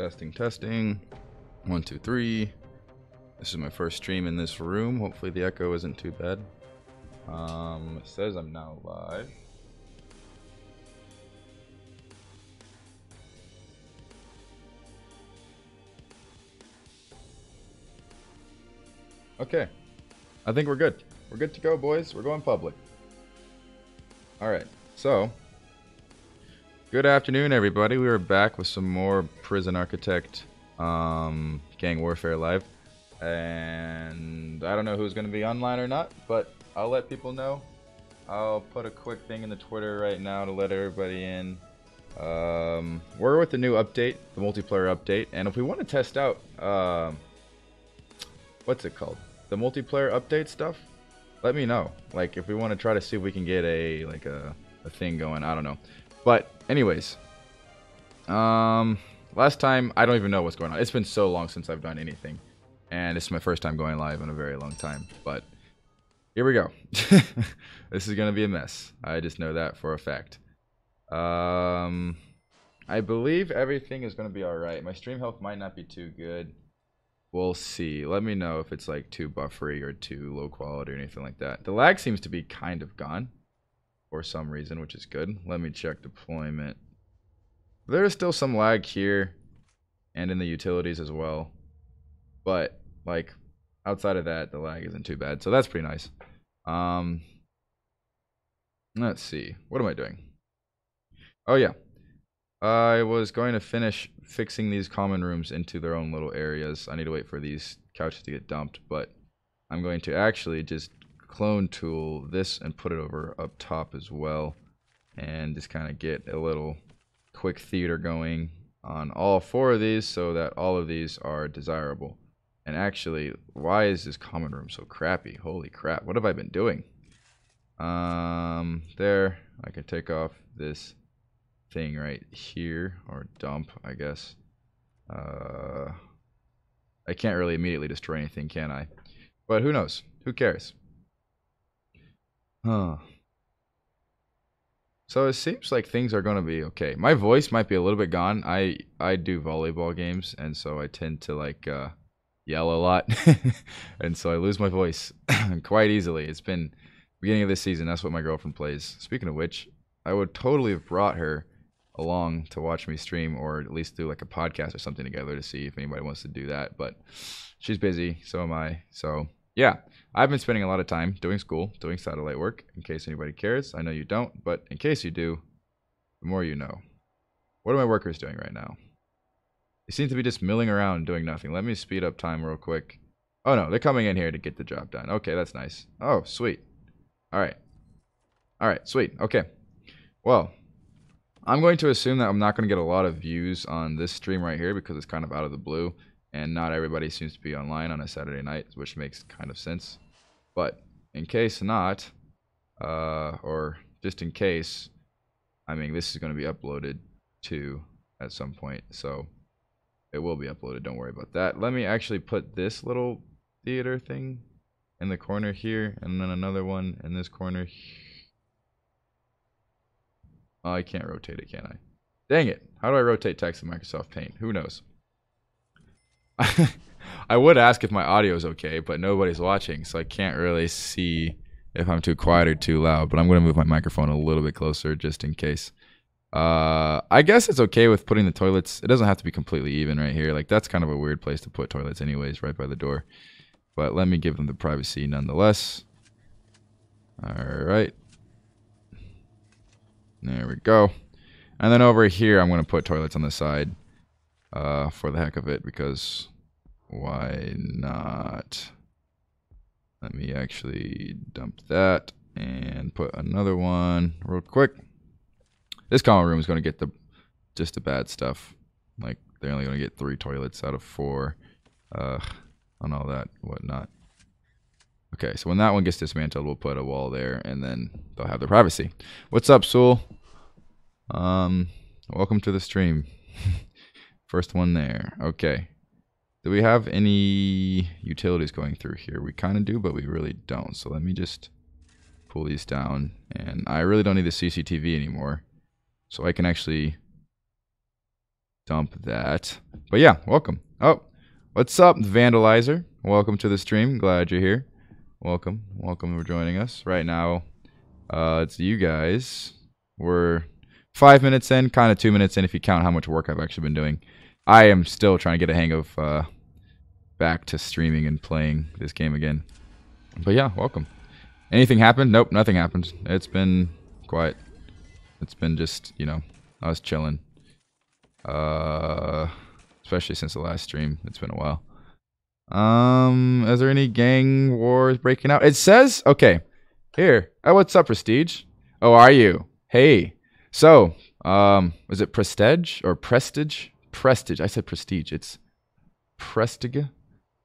Testing. 1, 2, 3. This is my first stream in this room. Hopefully the echo isn't too bad. It says I'm now live. Okay, I think we're good. We're good to go, boys. We're going public. All right, so good afternoon, everybody. We are back with some more Prison Architect Gang Warfare Live. And I don't know who's going to be online or not, but I'll let people know. I'll put a quick thing in the Twitter right now to let everybody in. We're with the new update, the multiplayer update. And if we want to test out, what's it called? The multiplayer update stuff? Let me know. Like, if we want to try to see if we can get a, like, a thing going. I don't know. But, anyways. Last time, I don't even know what's going on. It's been so long since I've done anything. And it's my first time going live in a very long time. But, here we go. This is going to be a mess. I just know that for a fact. I believe everything is going to be alright. My stream health might not be too good. We'll see. Let me know if it's like too buffery or too low quality or anything like that. The lag seems to be kind of gone for some reason, which is good. Let me check deployment. There is still some lag here and in the utilities as well. But like outside of that, the lag isn't too bad. So that's pretty nice. Let's see. What am I doing? Oh, yeah. I was going to finish fixing these common rooms into their own little areas. I need to wait for these couches to get dumped, but I'm going to actually just clone tool this and put it over up top as well, and just kind of get a little quick theater going on all four of these so that all of these are desirable. And actually, why is this common room so crappy? Holy crap, what have I been doing? There, I can take off this thing right here, or dump, I guess. I can't really immediately destroy anything, can I? But who knows? Who cares? Huh. So it seems like things are going to be okay. My voice might be a little bit gone. I do volleyball games, and so I tend to like yell a lot. And so I lose my voice quite easily. It's been beginning of this season. That's what my girlfriend plays. Speaking of which, I would totally have brought her along to watch me stream, or at least do like a podcast or something together to see if anybody wants to do that, but she's busy, so am I. So yeah, I've been spending a lot of time doing school, doing satellite work, in case anybody cares. I know you don't, but in case you do, the more you know. What are my workers doing right now? They seem to be just milling around doing nothing. Let me speed up time real quick. Oh no, they're coming in here to get the job done. Okay, that's nice. Oh, sweet. Alright. Alright, sweet. Okay. Well, I'm going to assume that I'm not going to get a lot of views on this stream right here because it's kind of out of the blue and not everybody seems to be online on a Saturday night, which makes kind of sense. But in case not, or just in case, I mean, this is going to be uploaded to at some point, so it will be uploaded. Don't worry about that. Let me actually put this little theater thing in the corner here and then another one in this corner here. I can't rotate it, can I? Dang it. How do I rotate text in Microsoft Paint? Who knows? I would ask if my audio is okay, but nobody's watching, so I can't really see if I'm too quiet or too loud, but I'm going to move my microphone a little bit closer just in case. I guess it's okay with putting the toilets. It doesn't have to be completely even right here. Like, that's kind of a weird place to put toilets anyways, right by the door. But let me give them the privacy nonetheless. All right. There we go. And then over here, I'm going to put toilets on the side for the heck of it, because why not? Let me actually dump that and put another one real quick. This common room is going to get just the bad stuff. Like, they're only going to get 3 toilets out of 4 on all that whatnot. Okay, so when that one gets dismantled, we'll put a wall there, and then they'll have their privacy. What's up, Sewell? Welcome to the stream. First one there. Okay. Do we have any utilities going through here? We kind of do, but we really don't. So let me just pull these down. And I really don't need the CCTV anymore. So I can actually dump that. But yeah, welcome. Oh, what's up, Vandalizer? Welcome to the stream. Glad you're here. Welcome. Welcome for joining us. Right now, it's you guys. We're 5 minutes in, kind of 2 minutes in if you count how much work I've actually been doing. I am still trying to get a hang of back to streaming and playing this game again. But yeah, welcome. Anything happened? Nope, nothing happened. It's been quiet. It's been just, you know, us chilling. Especially since the last stream. It's been a while. Is there any gang wars breaking out? It says, okay, here. Oh, what's up, Prestige? Oh, are you? Hey. So, was it Prestige or Prestige? Prestige. I said Prestige. It's Prestige.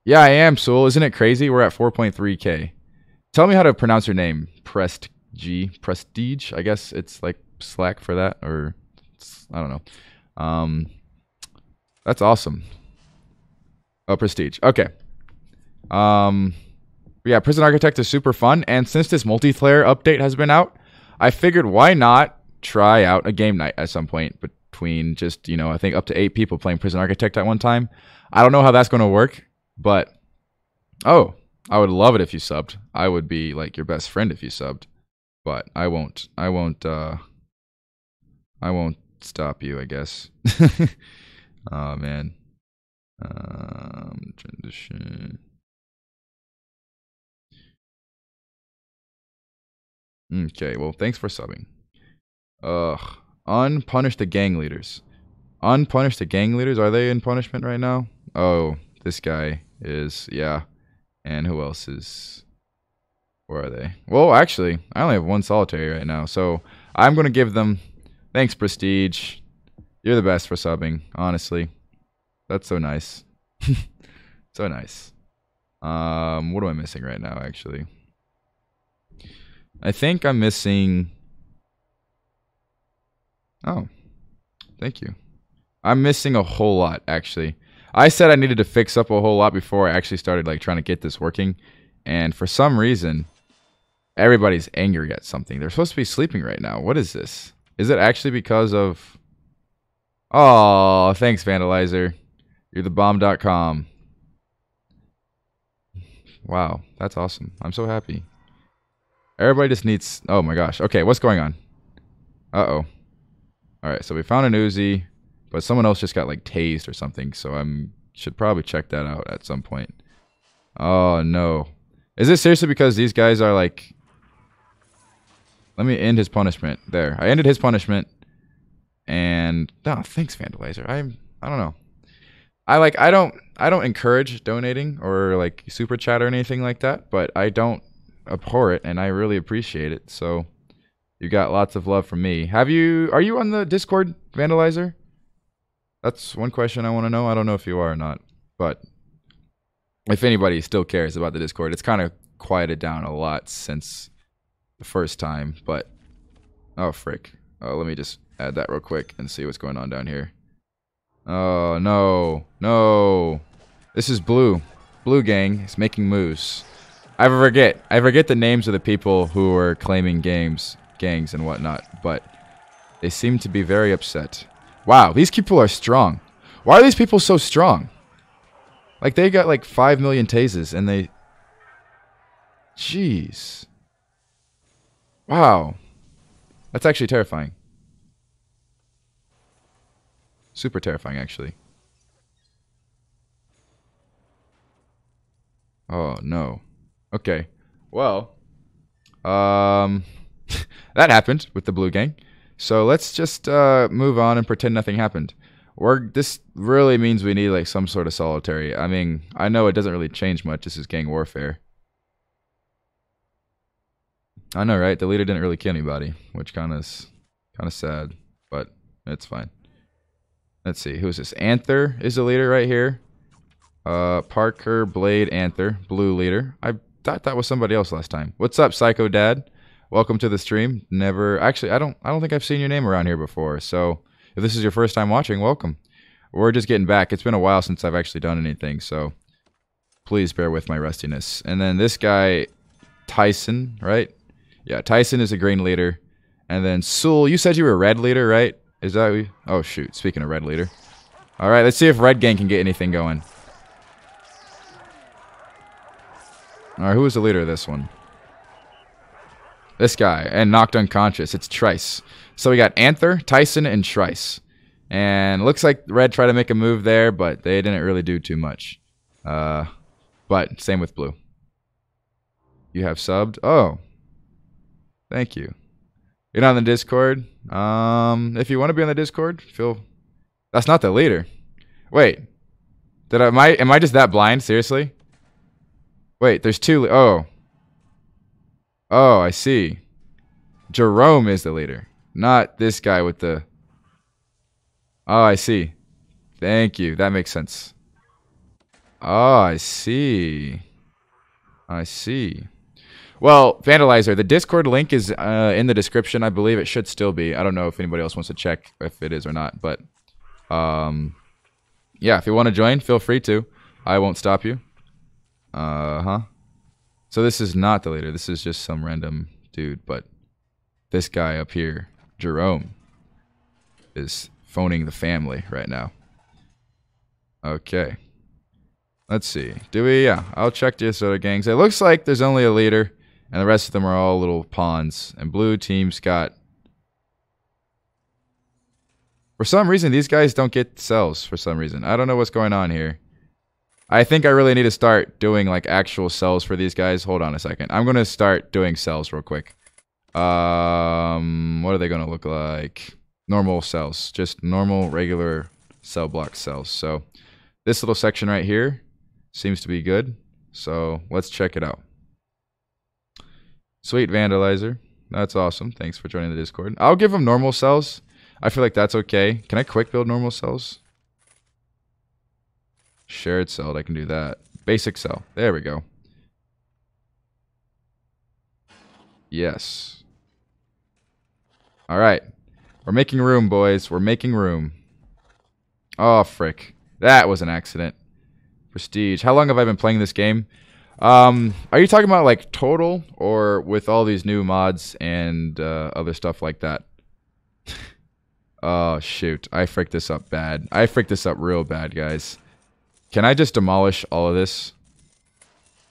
Yeah, I am, Soul. Isn't it crazy? We're at 4.3K. Tell me how to pronounce your name. Prestige. Prestige. I guess it's like Slack for that, or I don't know. That's awesome. Oh, Prestige. Okay. Yeah, Prison Architect is super fun, and since this multiplayer update has been out, I figured why not try out a game night at some point between just, you know, I think up to 8 people playing Prison Architect at one time. I don't know how that's going to work, but oh, I would love it if you subbed. I would be like your best friend if you subbed, but I won't stop you, I guess. Oh man. Transition. Okay, well, thanks for subbing. Ugh. Unpunish the gang leaders. Unpunish the gang leaders? Are they in punishment right now? Oh, this guy is, yeah. And who else is... Where are they? Well, actually, I only have one solitary right now, so I'm going to give them... Thanks, Prestige. You're the best for subbing, honestly. That's so nice. So nice. What am I missing right now, actually? I think I'm missing... Oh, thank you. I'm missing a whole lot, actually. I said I needed to fix up a whole lot before I actually started like trying to get this working. And for some reason, everybody's angry at something. They're supposed to be sleeping right now. What is this? Is it actually because of... Oh, thanks, Vandalizer. You're the bomb.com. Wow, that's awesome. I'm so happy. Everybody just needs... Oh my gosh. Okay, what's going on? Uh-oh. Alright, so we found an Uzi, but someone else just got like tased or something, so I should probably check that out at some point. Oh no. Is this seriously because these guys are like... Let me end his punishment. There. I ended his punishment. And no, thanks, Vandalizer. I don't know. I don't encourage donating or like super chat or anything like that, but I don't abhor it and I really appreciate it. So you got lots of love from me. Are you on the Discord, Vandalizer? That's one question I want to know. I don't know if you are or not, but if anybody still cares about the Discord, it's kind of quieted down a lot since the first time, but oh frick. Let me just add that real quick and see what's going on down here. Oh no, no. This is Blue. Blue Gang is making moves. I forget the names of the people who are claiming gangs and whatnot, but they seem to be very upset. Wow, these people are strong. Why are these people so strong? Like they got like 5 million tases and they... Jeez. Wow. That's actually terrifying. Super terrifying, actually. Oh, no. Okay. Well, that happened with the Blue Gang. So let's just move on and pretend nothing happened. This really means we need like some sort of solitary. I mean, I know it doesn't really change much. This is gang warfare. I know, right? The leader didn't really kill anybody, which kind of sad, but it's fine. Let's see, who is this? Anther is the leader right here. Parker, Blade, Anther, Blue leader. I thought that was somebody else last time. What's up, Psycho Dad? Welcome to the stream. Never, actually, I don't think I've seen your name around here before. So if this is your first time watching, welcome. We're just getting back. It's been a while since I've actually done anything, so please bear with my rustiness. And then this guy, Tyson, right? Yeah, Tyson is a green leader. And then Sul, you said you were a red leader, right? Is that... Oh, shoot. Speaking of red leader. All right, let's see if Red Gang can get anything going. All right, who was the leader of this one? This guy, and knocked unconscious. It's Trice. So we got Anther, Tyson, and Trice. And looks like Red tried to make a move there, but they didn't really do too much. But same with Blue. You have subbed? Oh. Thank you. You're not on the Discord? If you want to be on the Discord, feel... That's not the leader. Wait. Am I just that blind? Seriously? Wait, there's two... Oh. Oh, I see. Jerome is the leader. Not this guy with the... Oh, I see. Thank you. That makes sense. Oh, I see. I see. Well, Vandalizer, the Discord link is in the description. I believe it should still be. I don't know if anybody else wants to check if it is or not, but... yeah, if you want to join, feel free to. I won't stop you. So this is not the leader. This is just some random dude, but this guy up here, Jerome, is phoning the family right now. Okay. Let's see. Do we? Yeah, I'll check the other gangs. It looks like there's only a leader, and the rest of them are all little pawns. And blue team's got... For some reason, these guys don't get cells for some reason. I don't know what's going on here. I think I really need to start doing, like, actual cells for these guys. Hold on a second. I'm going to start doing cells real quick. What are they going to look like? Normal cells. Just normal, regular cell block cells. So, this little section right here seems to be good. So, let's check it out. Sweet, Vandalizer. That's awesome. Thanks for joining the Discord. I'll give them normal cells. I feel like that's okay. Can I quick build normal cells? Shared cell, I can do that. Basic cell. There we go. Yes. All right. We're making room, boys. We're making room. Oh, frick. That was an accident. Prestige. How long have I been playing this game? Are you talking about, like, total or with all these new mods and other stuff like that? Oh, shoot. I fricked this up bad. I fricked this up real bad, guys. Can I just demolish all of this?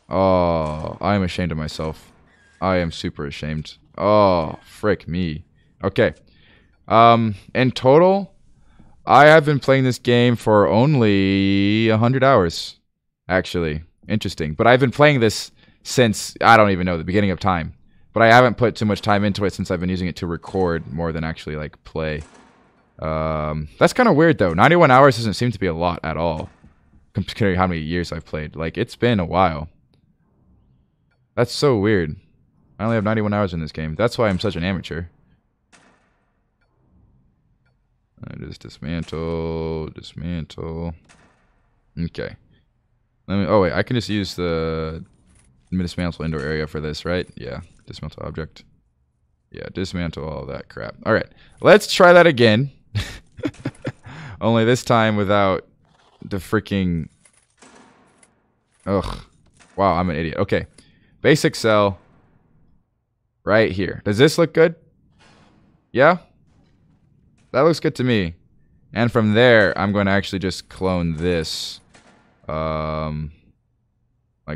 Oh, I am ashamed of myself. I am super ashamed. Oh, frick me. Okay. In total, I have been playing this game for only 100 hours, actually. Interesting. But I've been playing this since, I don't even know, the beginning of time. But I haven't put too much time into it since I've been using it to record more than actually, like, play. That's kind of weird, though. 91 hours doesn't seem to be a lot at all, considering how many years I've played. Like, it's been a while. That's so weird. I only have 91 hours in this game. That's why I'm such an amateur. I just dismantle. Okay. Let me. Oh, wait. I can just use the dismantle indoor area for this, right? Yeah. Dismantle object. Yeah, dismantle all that crap. All right. Let's try that again. Only this time without the freaking... Ugh. Wow, I'm an idiot. Okay. Basic cell. Right here. Does this look good? Yeah? That looks good to me. And from there, I'm going to actually just clone this. Like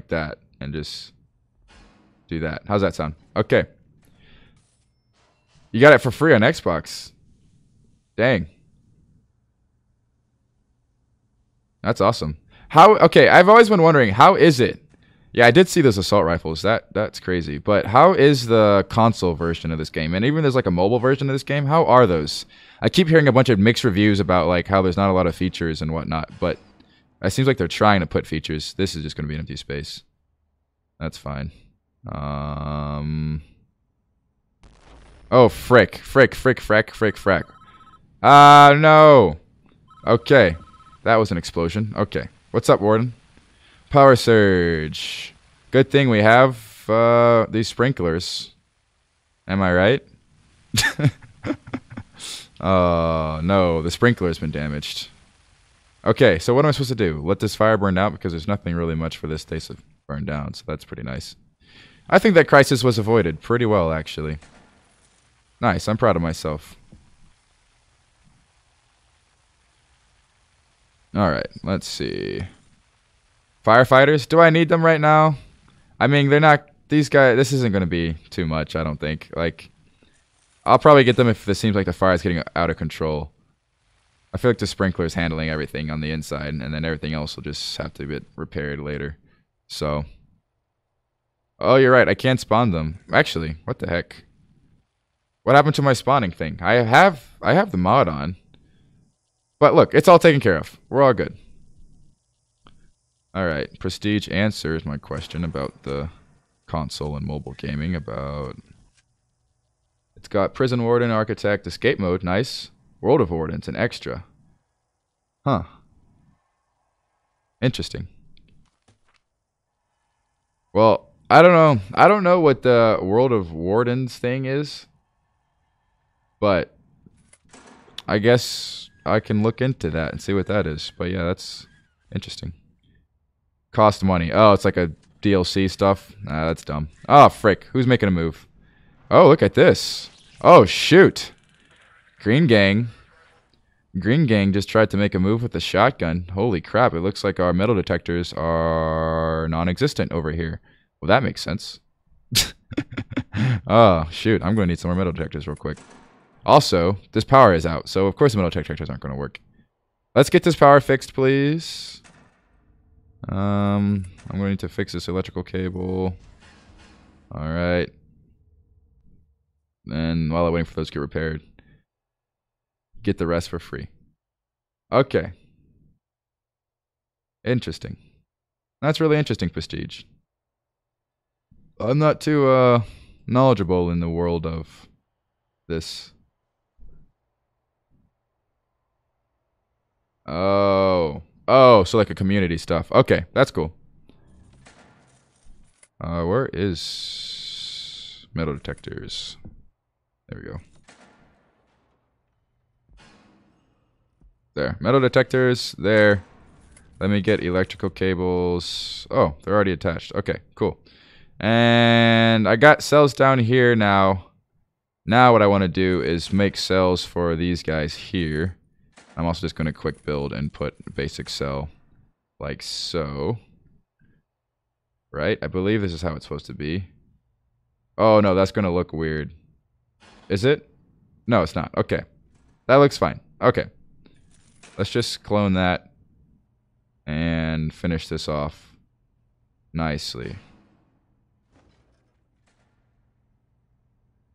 that. And just do that. How's that sound? Okay. You got it for free on Xbox. Dang. That's awesome. How? Okay, I've always been wondering, how is it? Yeah, I did see those assault rifles. That's crazy. But how is the console version of this game? And even there's like a mobile version of this game. How are those? I keep hearing a bunch of mixed reviews about like how there's not a lot of features and whatnot. But it seems like they're trying to put features. This is just going to be an empty space. That's fine. Oh, frick. Ah, no. Okay. That was an explosion. Okay. What's up, Warden? Power surge. Good thing we have these sprinklers. Am I right? Oh, no. The sprinkler's been damaged. Okay, so what am I supposed to do? Let this fire burn out because there's nothing really much for this place to burn down, so that's pretty nice. I think that crisis was avoided pretty well, actually. Nice. I'm proud of myself. Alright, let's see. Firefighters, do I need them right now? I mean, they're not... These guys... This isn't going to be too much, I don't think. Like, I'll probably get them if this seems like the fire is getting out of control. I feel like the sprinkler is handling everything on the inside, and then everything else will just have to get repaired later. So... Oh, you're right. I can't spawn them. Actually, what the heck? What happened to my spawning thing? I have the mod on. But look, it's all taken care of. We're all good. Alright, Prestige answers my question about the console and mobile gaming. About... It's got Prison Warden, Architect, Escape Mode, nice. World of Wardens, an extra. Huh. Interesting. Well... I don't know. I don't know what the World of Wardens thing is, but I guess I can look into that and see what that is. But yeah, that's interesting. Cost money. Oh, it's like a DLC stuff. Nah, that's dumb. Oh, frick. Who's making a move? Oh, look at this. Oh, shoot. Green Gang. Green Gang just tried to make a move with the shotgun. Holy crap. It looks like our metal detectors are non-existent over here. Well, that makes sense. Oh, shoot. I'm going to need some more metal detectors real quick. Also, this power is out, so of course the metal detectors aren't going to work. Let's get this power fixed, please. I'm going to need to fix this electrical cable. All right. And while I'm waiting for those to get repaired, get the rest for free. Okay. Interesting. That's really interesting, Prestige. I'm not too knowledgeable in the world of this. Oh. Oh, so like a community stuff. Okay, that's cool. Where is metal detectors? There we go. There. Metal detectors, there. Let me get electrical cables. Oh, they're already attached. Okay, cool. And I got cells down here now. Now what I want to do is make cells for these guys here. I'm also just going to quick build and put basic cell like so. Right? I believe this is how it's supposed to be. Oh no, that's going to look weird. Is it? No, it's not. Okay. That looks fine. Okay. Let's just clone that and finish this off nicely.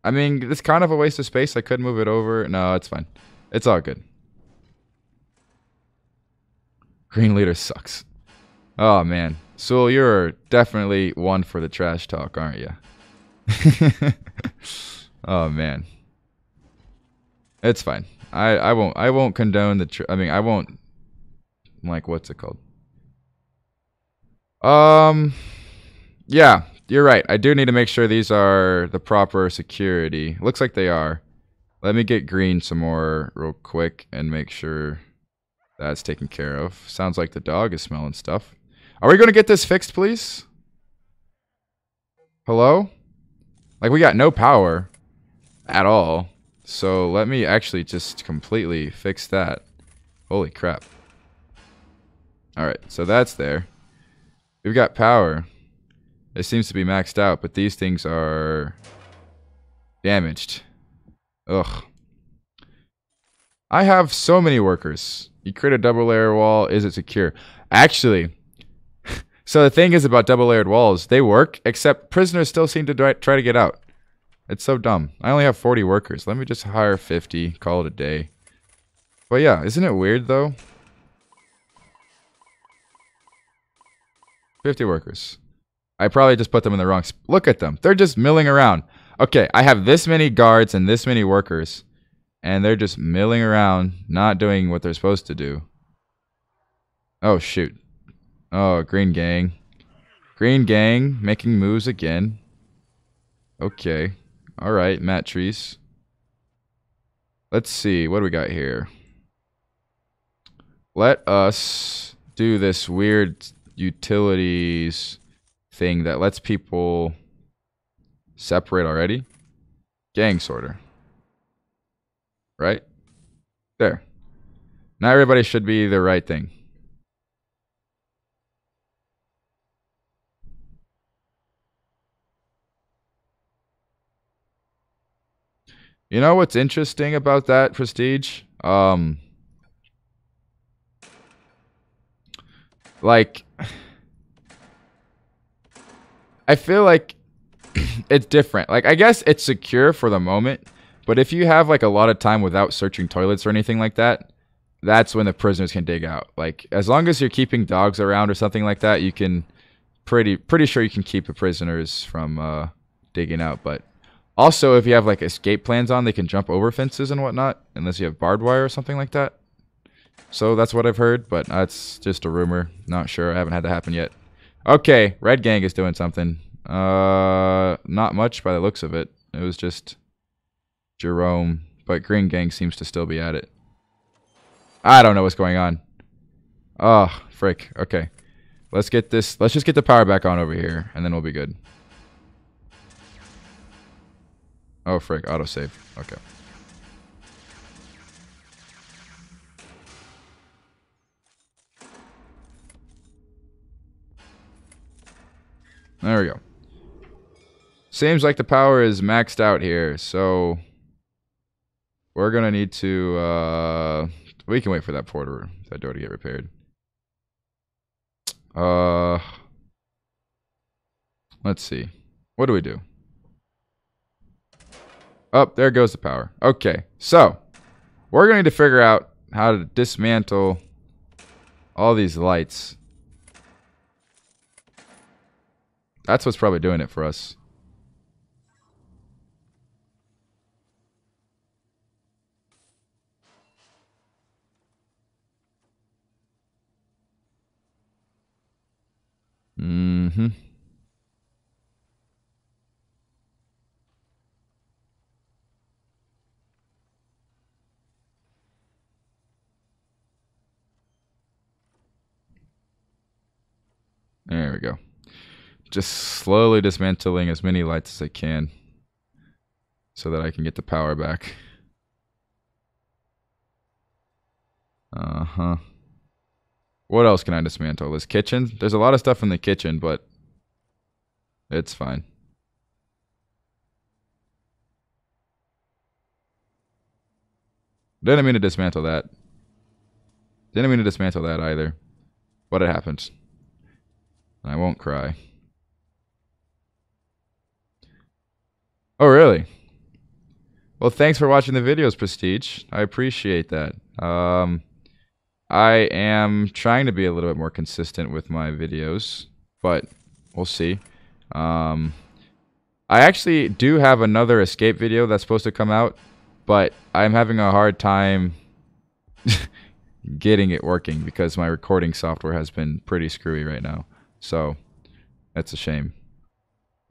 I mean, it's kind of a waste of space. I could move it over. No, it's fine. It's all good. Green leader sucks. Oh, man. Sewell, you're definitely one for the trash talk, aren't you? Oh, man. It's fine. I won't condone the trash. I mean, I won't... Like, what's it called? Yeah. You're right. I do need to make sure these are the proper security. Looks like they are. Let me get green some more real quick and make sure that's taken care of. Sounds like the dog is smelling stuff. Are we going to get this fixed, please? Hello? Like, we got no power at all. So let me actually just completely fix that. Holy crap. All right. So that's there. We've got power. It seems to be maxed out, but these things are damaged. Ugh. I have so many workers. You create a double-layer wall. Is it secure? Actually, so the thing is about double-layered walls. They work, except prisoners still seem to try to get out. It's so dumb. I only have 40 workers. Let me just hire 50. Call it a day. But yeah, isn't it weird, though? 50 workers. I probably just put them in the wrong... Look at them. They're just milling around. Okay, I have this many guards and this many workers, and they're just milling around, not doing what they're supposed to do. Oh, shoot. Oh, Green Gang. Green Gang making moves again. Okay. All right, Matt Trice. Let's see. What do we got here? Let us do this weird utilities... thing that lets people separate already. Gang sorter. Right? There. Now everybody should be the right thing. You know what's interesting about that, Prestige? Like, I feel like it's different. Like, I guess it's secure for the moment, but if you have like a lot of time without searching toilets or anything like that, that's when the prisoners can dig out. Like, as long as you're keeping dogs around or something like that, you can pretty sure you can keep the prisoners from digging out. But also, if you have like escape plans on, they can jump over fences and whatnot, unless you have barbed wire or something like that. So that's what I've heard, but that's just a rumor. Not sure. I haven't had that happen yet. Okay, Red Gang is doing something. Not much by the looks of it. It was just Jerome, but Green Gang seems to still be at it. I don't know what's going on. Oh, frick. Okay. Let's get this. Let's just get the power back on over here, and then we'll be good. Oh, frick. Autosave. Okay. There we go. Seems like the power is maxed out here, so we're gonna need to we can wait for that door to get repaired. Let's see. What do we do? Oh, there goes the power. Okay, so we're gonna need to figure out how to dismantle all these lights. That's what's probably doing it for us. Mm-hmm. There we go. Just slowly dismantling as many lights as I can so that I can get the power back. Uh-huh. What else can I dismantle? This kitchen? There's a lot of stuff in the kitchen, but it's fine. Didn't mean to dismantle that. Didn't mean to dismantle that either. But it happens. I won't cry. Oh, really? Well, thanks for watching the videos, Prestige. I appreciate that. I am trying to be a little bit more consistent with my videos, but we'll see. I actually do have another escape video that's supposed to come out, but I'm having a hard time getting it working because my recording software has been pretty screwy right now. So, that's a shame.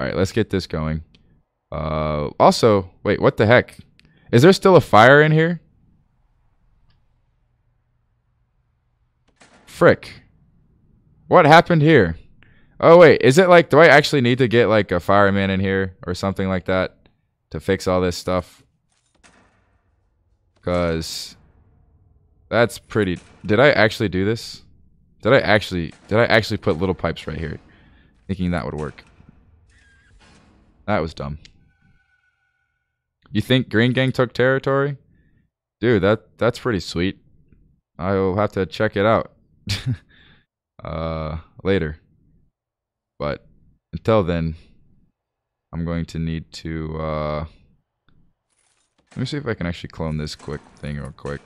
All right, let's get this going. Also, wait, what the heck? Is there still a fire in here? Frick. What happened here? Oh, wait, is it like, do I actually need to get like a fireman in here or something like that to fix all this stuff? Because that's pretty, did I actually do this? Did I actually put little pipes right here thinking that would work? That was dumb. You think Green Gang took territory? Dude, that's pretty sweet. I'll have to check it out later. But until then, I'm going to need to let me see if I can actually clone this quick thing real quick.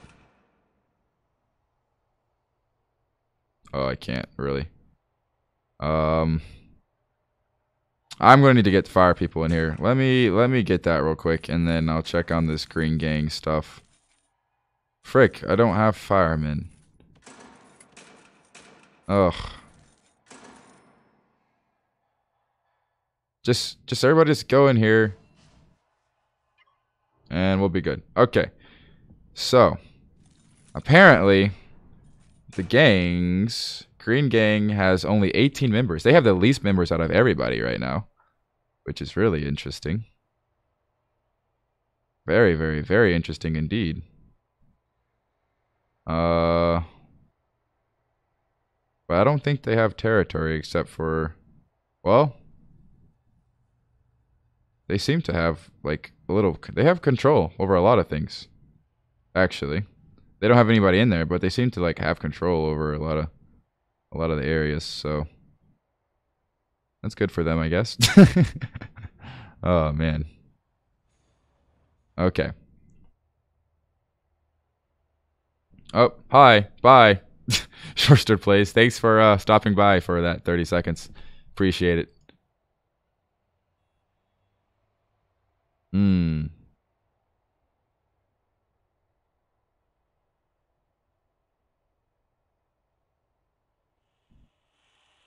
Oh, I can't really. I'm gonna need to get the fire people in here. Let me get that real quick, and then I'll check on this Green Gang stuff. Frick, I don't have firemen. Ugh. Just everybody just go in here, and we'll be good. Okay. So, apparently, the gangs. Green Gang has only 18 members. They have the least members out of everybody right now, which is really interesting. Very, very, very interesting indeed. But I don't think they have territory except for, well, They seem to have, like, a little... They have control over a lot of things, actually. They don't have anybody in there, but they seem to, like, have control over a lot of the areas, so... That's good for them, I guess. Oh, man. Okay. Oh, hi. Bye. Shortster Plays. Thanks for stopping by for that 30 seconds. Appreciate it. Hmm.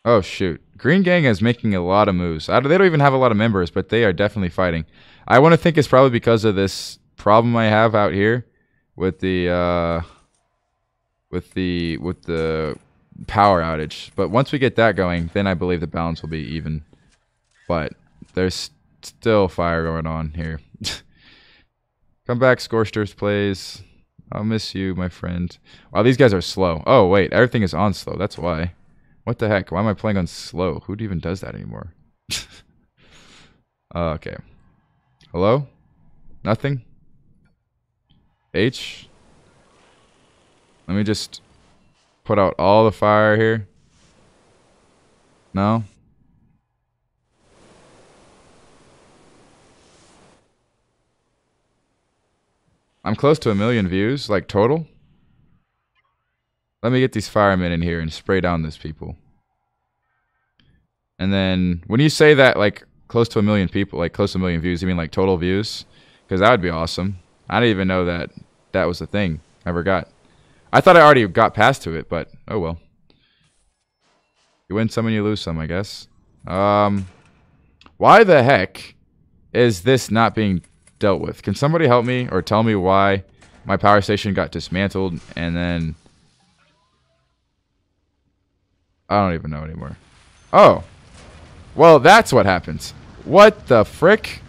Oh, shoot. Green Gang is making a lot of moves. They don't even have a lot of members, but they are definitely fighting. I want to think it's probably because of this problem I have out here with the power outage. But once we get that going, then I believe the balance will be even. But there's still fire going on here. Come back, Scorsters, please. I'll miss you, my friend. Wow, these guys are slow. Oh, wait. Everything is on slow. That's why. What the heck? Why am I playing on slow? Who even does that anymore? Okay. Hello? Nothing? H? Let me just put out all the fire here. No? I'm close to 1 million views, like total. Let me get these firemen in here and spray down these people. And then, when you say that, like, close to 1 million people, like, close to 1 million views, you mean, like, total views? Because that would be awesome. I didn't even know that that was the thing. I forgot. I thought I already got past to it, but, oh well. You win some and you lose some, I guess. Why the heck is this not being dealt with? Can somebody help me or tell me why my power station got dismantled and then I don't even know anymore. Oh, well, that's what happens. What the frick?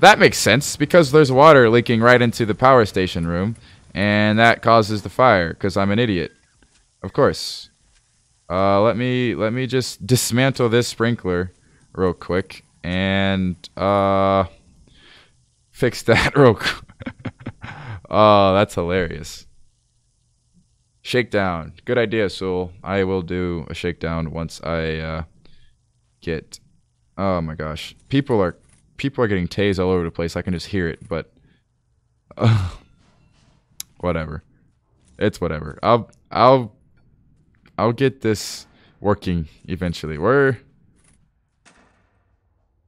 That makes sense because there's water leaking right into the power station room and that causes the fire because I'm an idiot. Of course. Let me just dismantle this sprinkler real quick and fix that real quick. Oh, that's hilarious. Shakedown. Good idea, Soul. I will do a shakedown once I get... Oh my gosh. People are getting tased all over the place. I can just hear it, but... whatever. It's whatever. I'll get this working eventually. We're...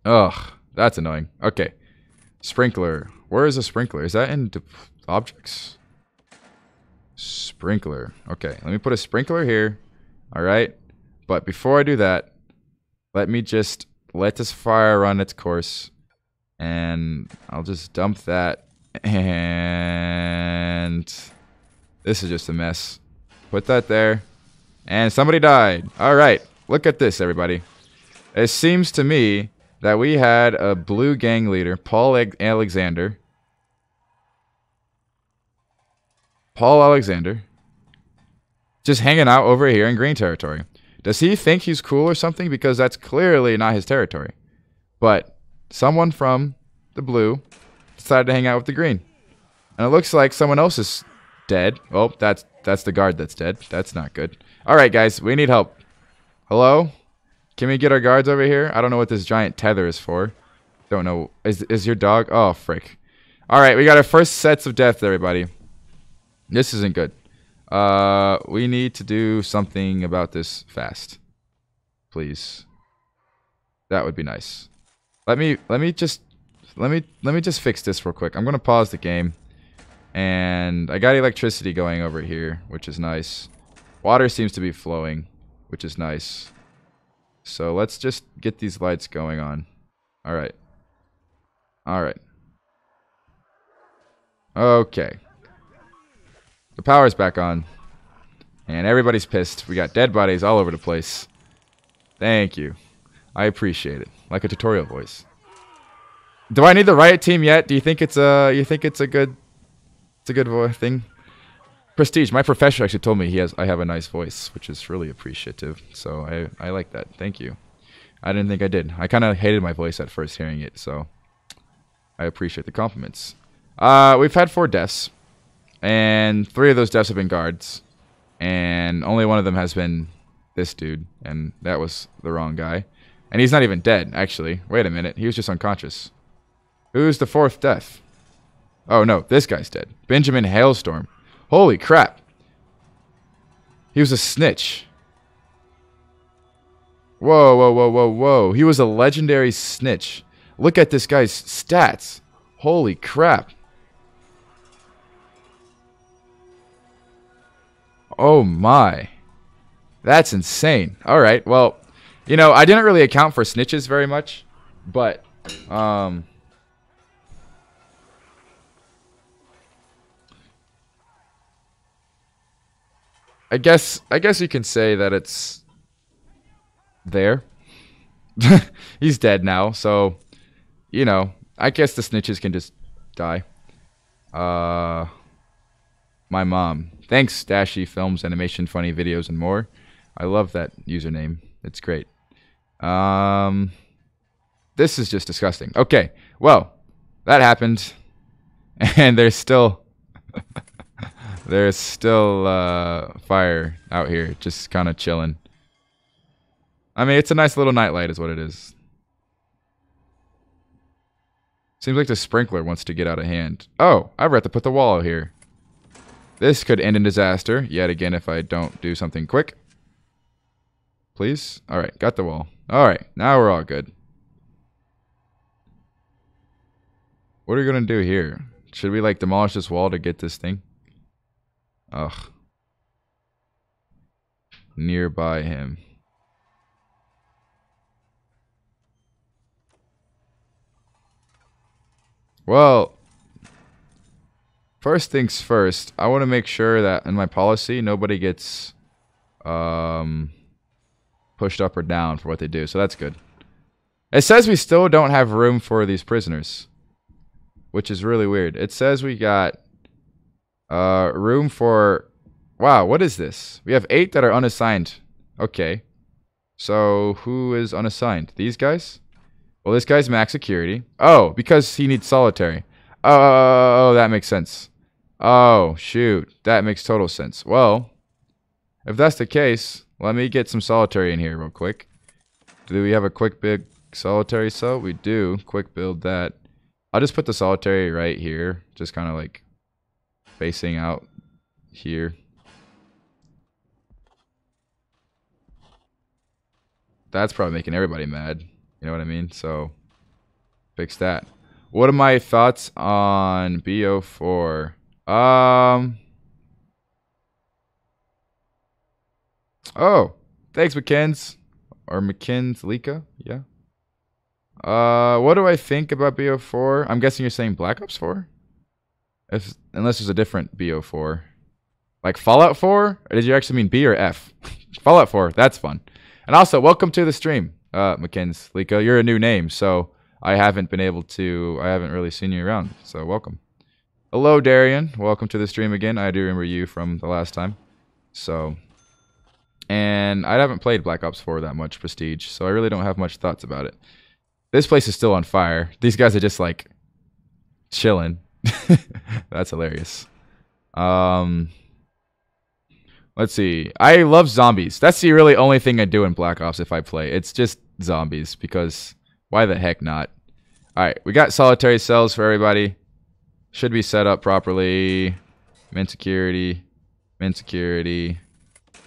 Ugh. That's annoying. Okay. Sprinkler. Where is a sprinkler? Is that in objects? Sprinkler. Okay, let me put a sprinkler here. All right. But before I do that, let me just let this fire run its course. And I'll just dump that. And this is just a mess. Put that there. And somebody died. All right. Look at this, everybody. It seems to me that we had a blue gang leader, Paul Alexander. Paul Alexander. Just hanging out over here in green territory. Does he think he's cool or something? Because that's clearly not his territory. But someone from the blue decided to hang out with the green. And it looks like someone else is dead. Oh, that's the guard that's dead. That's not good. All right, guys. We need help. Hello? Can we get our guards over here? I don't know what this giant tether is for. Don't know. Is your dog? Oh, frick. All right, we got our first sets of death, everybody. This isn't good. We need to do something about this fast. Please. That would be nice. Let me just fix this real quick. I'm going to pause the game. And I got electricity going over here, which is nice. Water seems to be flowing, which is nice. So let's just get these lights going on. All right. All right. Okay. The power's back on. And everybody's pissed. We got dead bodies all over the place. Thank you. I appreciate it. Like a tutorial voice. Do I need the riot team yet? Do you think it's a good thing? Prestige, my professor actually told me I have a nice voice, which is really appreciative. So I like that. Thank you. I didn't think I did. I kind of hated my voice at first hearing it, so I appreciate the compliments. We've had 4 deaths, and 3 of those deaths have been guards, and only one of them has been this dude, and that was the wrong guy. And he's not even dead, actually. Wait a minute, he was just unconscious. Who's the 4th death? Oh no, this guy's dead. Benjamin Hailstorm. Holy crap! He was a snitch. Whoa, whoa, whoa, whoa, whoa. He was a legendary snitch. Look at this guy's stats. Holy crap. Oh my. That's insane. Alright, well, you know, I didn't really account for snitches very much, but, I guess you can say that it's there. He's dead now, so, you know, I guess the snitches can just die. My mom. Thanks, Dashy Films, Animation, Funny Videos, and More. I love that username. It's great. This is just disgusting. Okay, well, that happened. And there's still... there's still fire out here, just kind of chilling. I mean, it's a nice little nightlight is what it is. Seems like the sprinkler wants to get out of hand. Oh, I forgot to put the wall out here. This could end in disaster yet again if I don't do something quick. Please? All right, got the wall. All right, now we're all good. What are we going to do here? Should we, like, demolish this wall to get this thing? Ugh. Nearby him. Well, first things first, I want to make sure that in my policy, nobody gets pushed up or down for what they do, so that's good. It says we still don't have room for these prisoners, which is really weird. It says we got... room for... Wow, what is this? We have 8 that are unassigned. Okay. So, who is unassigned? These guys? Well, this guy's max security. Oh, because he needs solitary. Oh, that makes sense. Oh, shoot. That makes total sense. Well, if that's the case, let me get some solitary in here real quick. Do we have a quick big solitary cell? We do. Quick build that. I'll just put the solitary right here. Just kind of like... facing out here. That's probably making everybody mad. You know what I mean? So, fix that. What are my thoughts on BO4? Oh, thanks, McKins. Or McKins Lika? Yeah. What do I think about BO4? I'm guessing you're saying Black Ops 4? Unless there's a different BO4. Like Fallout 4? Or did you actually mean B or F? Fallout 4, that's fun. And also, welcome to the stream, McKins Lika. You're a new name, so I haven't really seen you around, so welcome. Hello, Darian. Welcome to the stream again. I do remember you from the last time. So, and I haven't played Black Ops 4 that much, Prestige, so I really don't have much thoughts about it. This place is still on fire. These guys are just, like, chilling. That's hilarious. Let's see. I love zombies. That's the really only thing I do in Black Ops if I play. It's just zombies because why the heck not? All right, we got solitary cells for everybody. Should be set up properly. Mint security,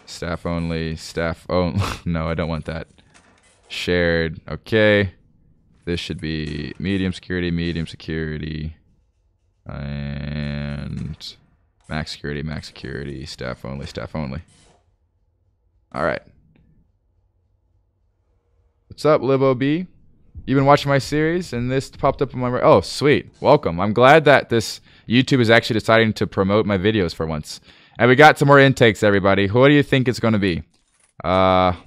staff only, staff only. No, I don't want that. Shared. Okay. This should be medium security, medium security. And max security, staff only, staff only. All right. What's up, LibOB? You've been watching my series, and this popped up in my... Oh, sweet. Welcome. I'm glad that this YouTube is actually deciding to promote my videos for once. And we got some more intakes, everybody. What do you think it's going to be? Let's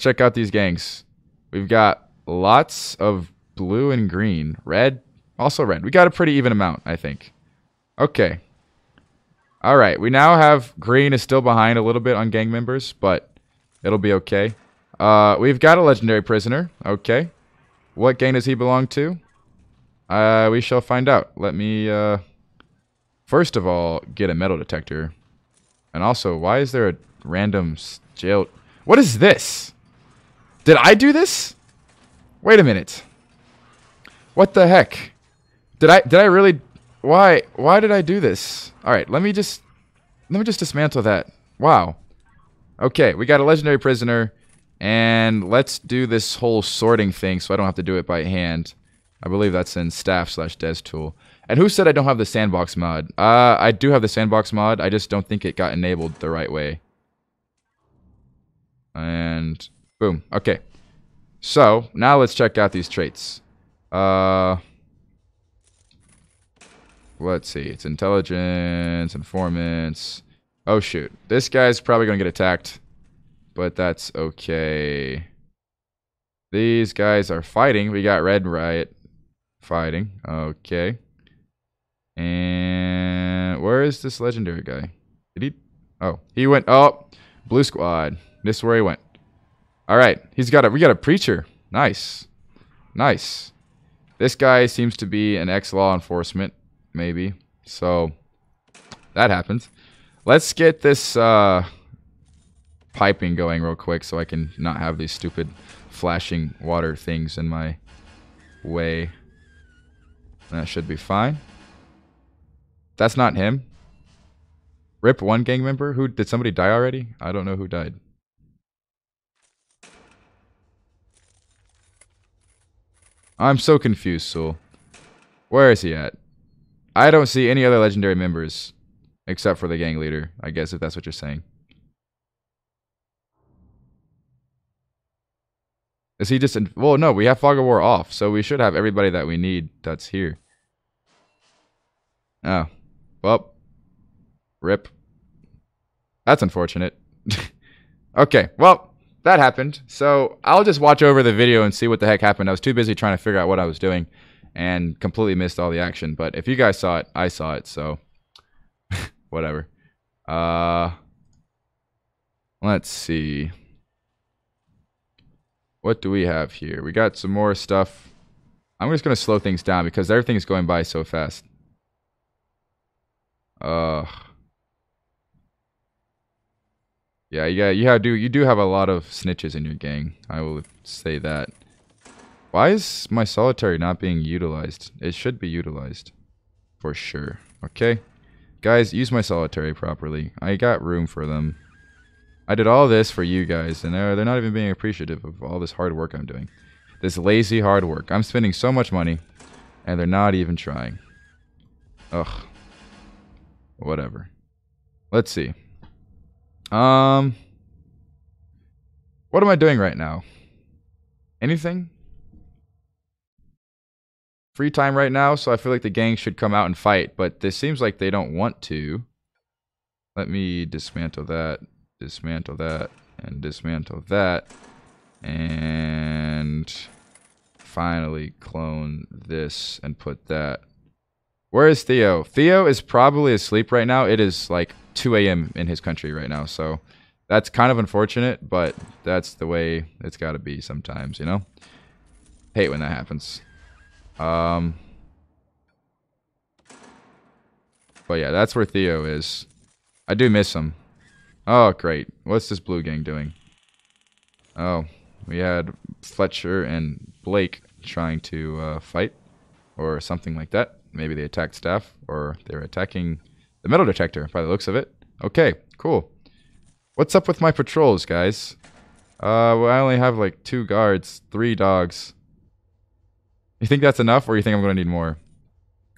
check out these gangs. We've got lots of blue and green. Red... also red. We got a pretty even amount, I think. Okay. All right. We now have green is still behind a little bit on gang members, but it'll be okay. We've got a legendary prisoner. Okay. What gang does he belong to? We shall find out. Let me, first of all, get a metal detector. And also, why is there a random jail? What is this? Did I do this? Wait a minute. What the heck? Did I really? Why did I do this? All right, let me just dismantle that. Wow. Okay, we got a legendary prisoner, and let's do this whole sorting thing so I don't have to do it by hand. I believe that's in staff/des tool. And who said I don't have the sandbox mod? I do have the sandbox mod. I just don't think it got enabled the right way. And boom. Okay. So now let's check out these traits. Let's see. It's intelligence, informants. Oh shoot. This guy's probably gonna get attacked, but that's okay. These guys are fighting. We got Red Riot fighting. Okay. And where is this legendary guy? Did he? Oh, he went. Oh, Blue Squad. This is where he went. All right. He's got a. We got a preacher. Nice. Nice. This guy seems to be an ex-law enforcement, maybe. So that happens. Let's get this piping going real quick so I can not have these stupid flashing water things in my way. That should be fine. That's not him. Rip one gang member? Who did somebody die already? I don't know who died. I'm so confused, Soul. Where is he at? I don't see any other legendary members except for the gang leader, I guess, if that's what you're saying. Is he just in? Well, no, we have Fog of War off, so we should have everybody that we need that's here. Oh. Well. Rip. That's unfortunate. Okay, well, that happened. So I'll just watch over the video and see what the heck happened. I was too busy trying to figure out what I was doing and completely missed all the action. But if you guys saw it, I saw it, so whatever. Let's see. What do we have here? We got some more stuff. I'm just going to slow things down because everything is going by so fast. Yeah, you do have a lot of snitches in your gang. I will say that. Why is my solitary not being utilized? It should be utilized for sure. Okay. Guys, use my solitary properly. I got room for them. I did all this for you guys, and they're not even being appreciative of all this hard work I'm doing. This lazy hard work. I'm spending so much money, and they're not even trying. Ugh. Whatever. Let's see. What am I doing right now? Anything? Free time right now, so I feel like the gang should come out and fight, but this seems like they don't want to. Let me dismantle that. Dismantle that, and dismantle that, and finally clone this and put that. Where is Theo? Theo is probably asleep right now. It is like 2 a.m. in his country right now, so that's kind of unfortunate, but that's the way it's got to be sometimes, you know? Hate when that happens. But yeah, that's where Theo is. I do miss him. Oh, great. What's this blue gang doing? Oh, we had Fletcher and Blake trying to fight or something like that. Maybe they attacked staff, or they're attacking the metal detector by the looks of it. Okay, cool. What's up with my patrols, guys? Well, I only have like 2 guards, 3 dogs. You think that's enough, or you think I'm going to need more?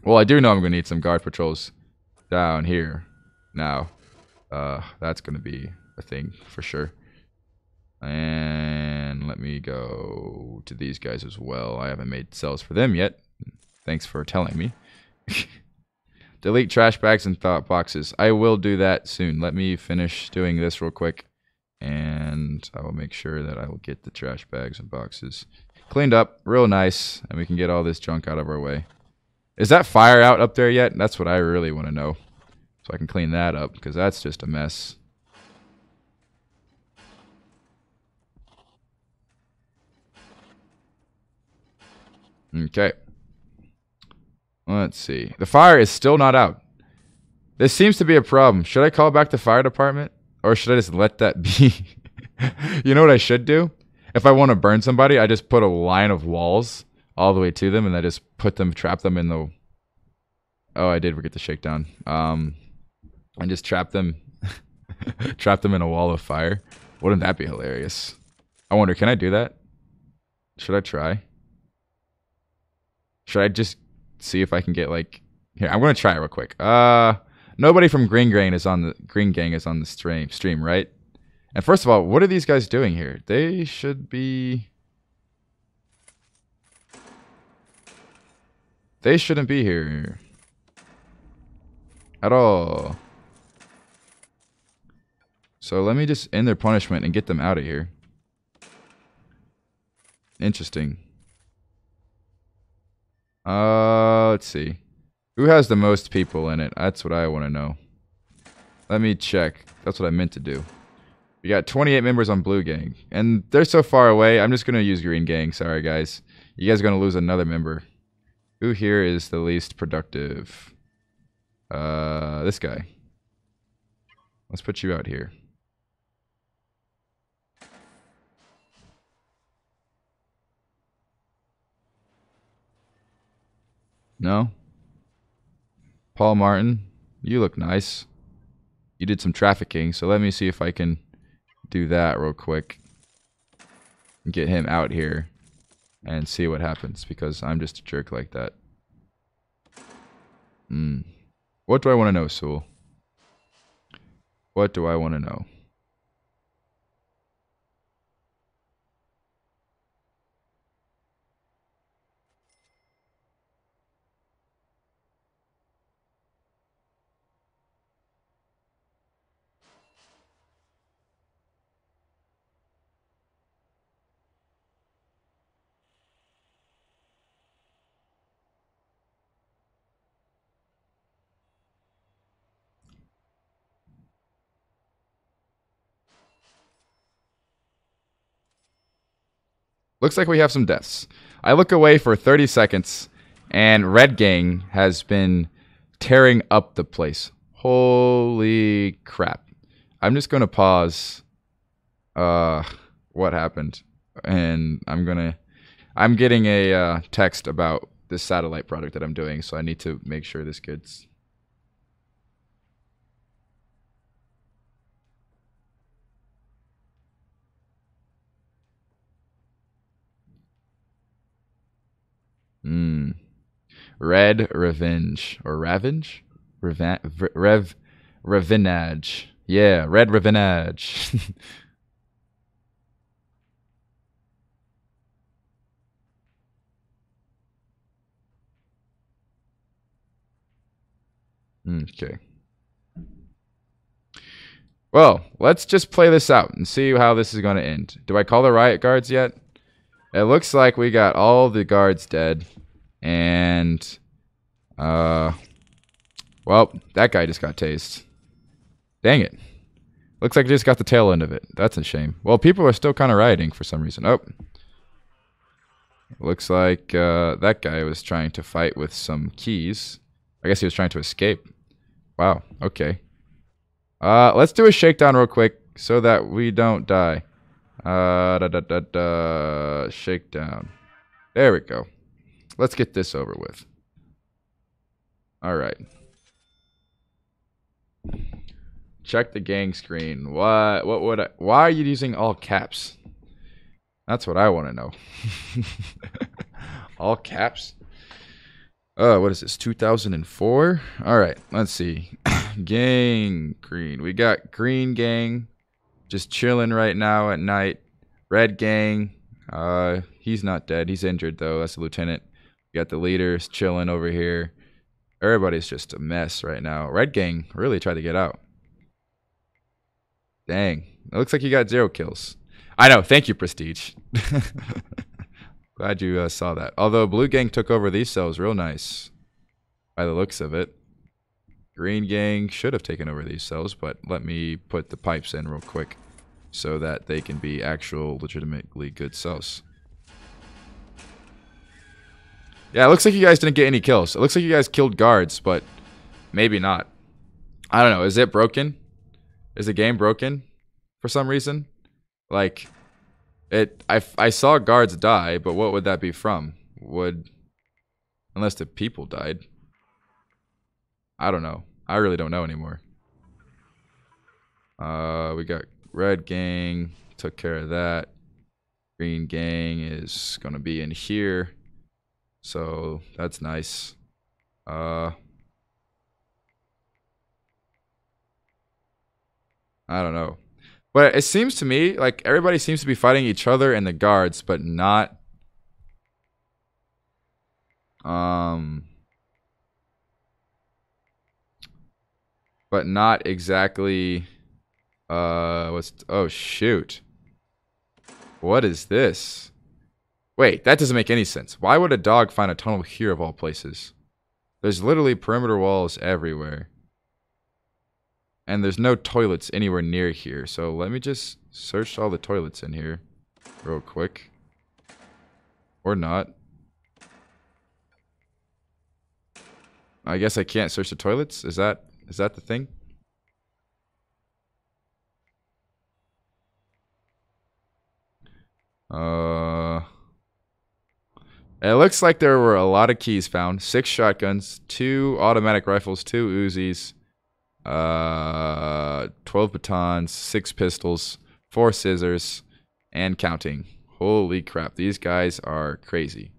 Well, I do know I'm going to need some guard patrols down here now. That's going to be a thing for sure. And let me go to these guys as well. I haven't made cells for them yet. Thanks for telling me. Delete trash bags and thought boxes. I will do that soon. Let me finish doing this real quick. And I will make sure that I will get the trash bags and boxes cleaned up real nice. And we can get all this junk out of our way. Is that fire out up there yet? That's what I really want to know. So I can clean that up, because that's just a mess. Okay. Let's see. The fire is still not out. This seems to be a problem. Should I call back the fire department? Or should I just let that be? You know what I should do? If I want to burn somebody, I just put a line of walls all the way to them, and I just put them, trap them in the... Oh, I did forget the shakedown. And just trap them... trap them in a wall of fire. Wouldn't that be hilarious? I wonder, can I do that? Should I try? Should I just see if I can get, like... Here, I'm going to try it real quick. Nobody from Green Gang is on the stream, right? And first of all, what are these guys doing here? They should be... They shouldn't be here. At all. So let me just end their punishment and get them out of here. Interesting. Let's see. Who has the most people in it? That's what I want to know. Let me check. That's what I meant to do. We got 28 members on Blue Gang. And they're so far away, I'm just going to use Green Gang. Sorry, guys. You guys are going to lose another member. Who here is the least productive? This guy. Let's put you out here. No? Paul Martin, you look nice. You did some trafficking, so let me see if I can do that real quick. Get him out here and see what happens, because I'm just a jerk like that. What do I want to know, Sewell? What do I want to know? Looks like we have some deaths. I look away for 30 seconds, and Red Gang has been tearing up the place. Holy crap. I'm just going to pause what happened, and I'm getting a text about this satellite project that I'm doing, so I need to make sure this gets... Red Revenge or Ravenge? Revinage. Yeah, Red Revinage. Okay. Well, let's just play this out and see how this is going to end. Do I call the riot guards yet? It looks like we got all the guards dead. And, well, that guy just got tased. Dang it. Looks like he just got the tail end of it. That's a shame. Well, people are still kind of rioting for some reason. Oh. Looks like that guy was trying to fight with some keys. I guess he was trying to escape. Wow. Okay. Let's do a shakedown real quick so that we don't die. Shakedown. There we go. Let's get this over with. All right. Check the gang screen. What would I, why are you using all caps? That's what I want to know. All caps? What is this? 2004? All right. Let's see. Gang green. We got Green Gang just chilling right now at night. Red Gang. He's not dead. He's injured though. That's the lieutenant. You got the leaders chilling over here. Everybody's just a mess right now. Red Gang really tried to get out. Dang. It looks like you got 0 kills. I know. Thank you, Prestige. Glad you saw that. Although Blue Gang took over these cells real nice by the looks of it. Green Gang should have taken over these cells, but let me put the pipes in real quick so that they can be actual legitimately good cells. Yeah, it looks like you guys didn't get any kills. It looks like you guys killed guards, but maybe not. I don't know. Is it broken? Is the game broken for some reason? Like, I saw guards die, but what would that be from? Unless the people died. I don't know. I really don't know anymore. We got red gang. Took care of that. Green gang is going to be in here. So that's nice. I don't know. But it seems to me like everybody seems to be fighting each other and the guards, but not exactly oh shoot. What is this? Wait, that doesn't make any sense. Why would a dog find a tunnel here of all places? There's literally perimeter walls everywhere. And there's no toilets anywhere near here. So let me just search all the toilets in here real quick. Or not. I guess I can't search the toilets. Is that the thing? It looks like there were a lot of keys found. 6 shotguns, 2 automatic rifles, 2 Uzis. 12 batons, 6 pistols, 4 scissors, and counting. Holy crap, these guys are crazy.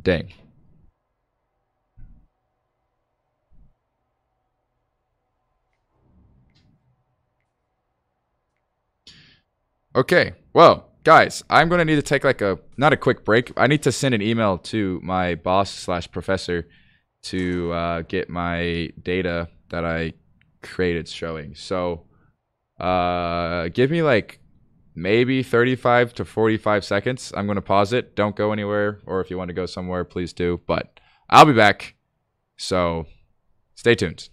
Dang. Okay, well, guys, I'm going to need to take like a, not a quick break. I need to send an email to my boss/professor to get my data that I created showing. So give me like maybe 35 to 45 seconds. I'm going to pause it. Don't go anywhere. Or if you want to go somewhere, please do. But I'll be back. So stay tuned.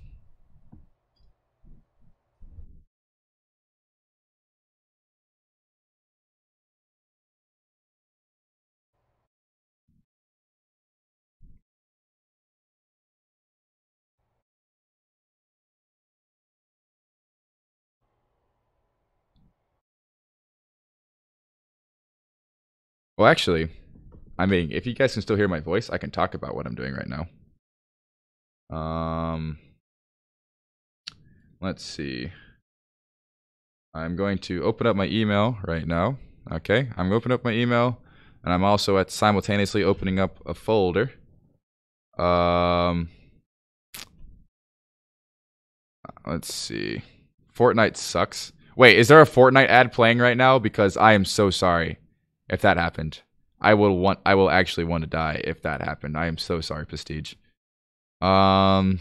Well, actually, I mean, if you guys can still hear my voice, I can talk about what I'm doing right now. Let's see. I'm going to open up my email right now. Okay, I'm going to open up my email, and I'm also at simultaneously opening up a folder. Let's see. Fortnite sucks. Wait, is there a Fortnite ad playing right now? Because I am so sorry. If that happened, I will actually want to die if that happened. I am so sorry, Prestige. Oh,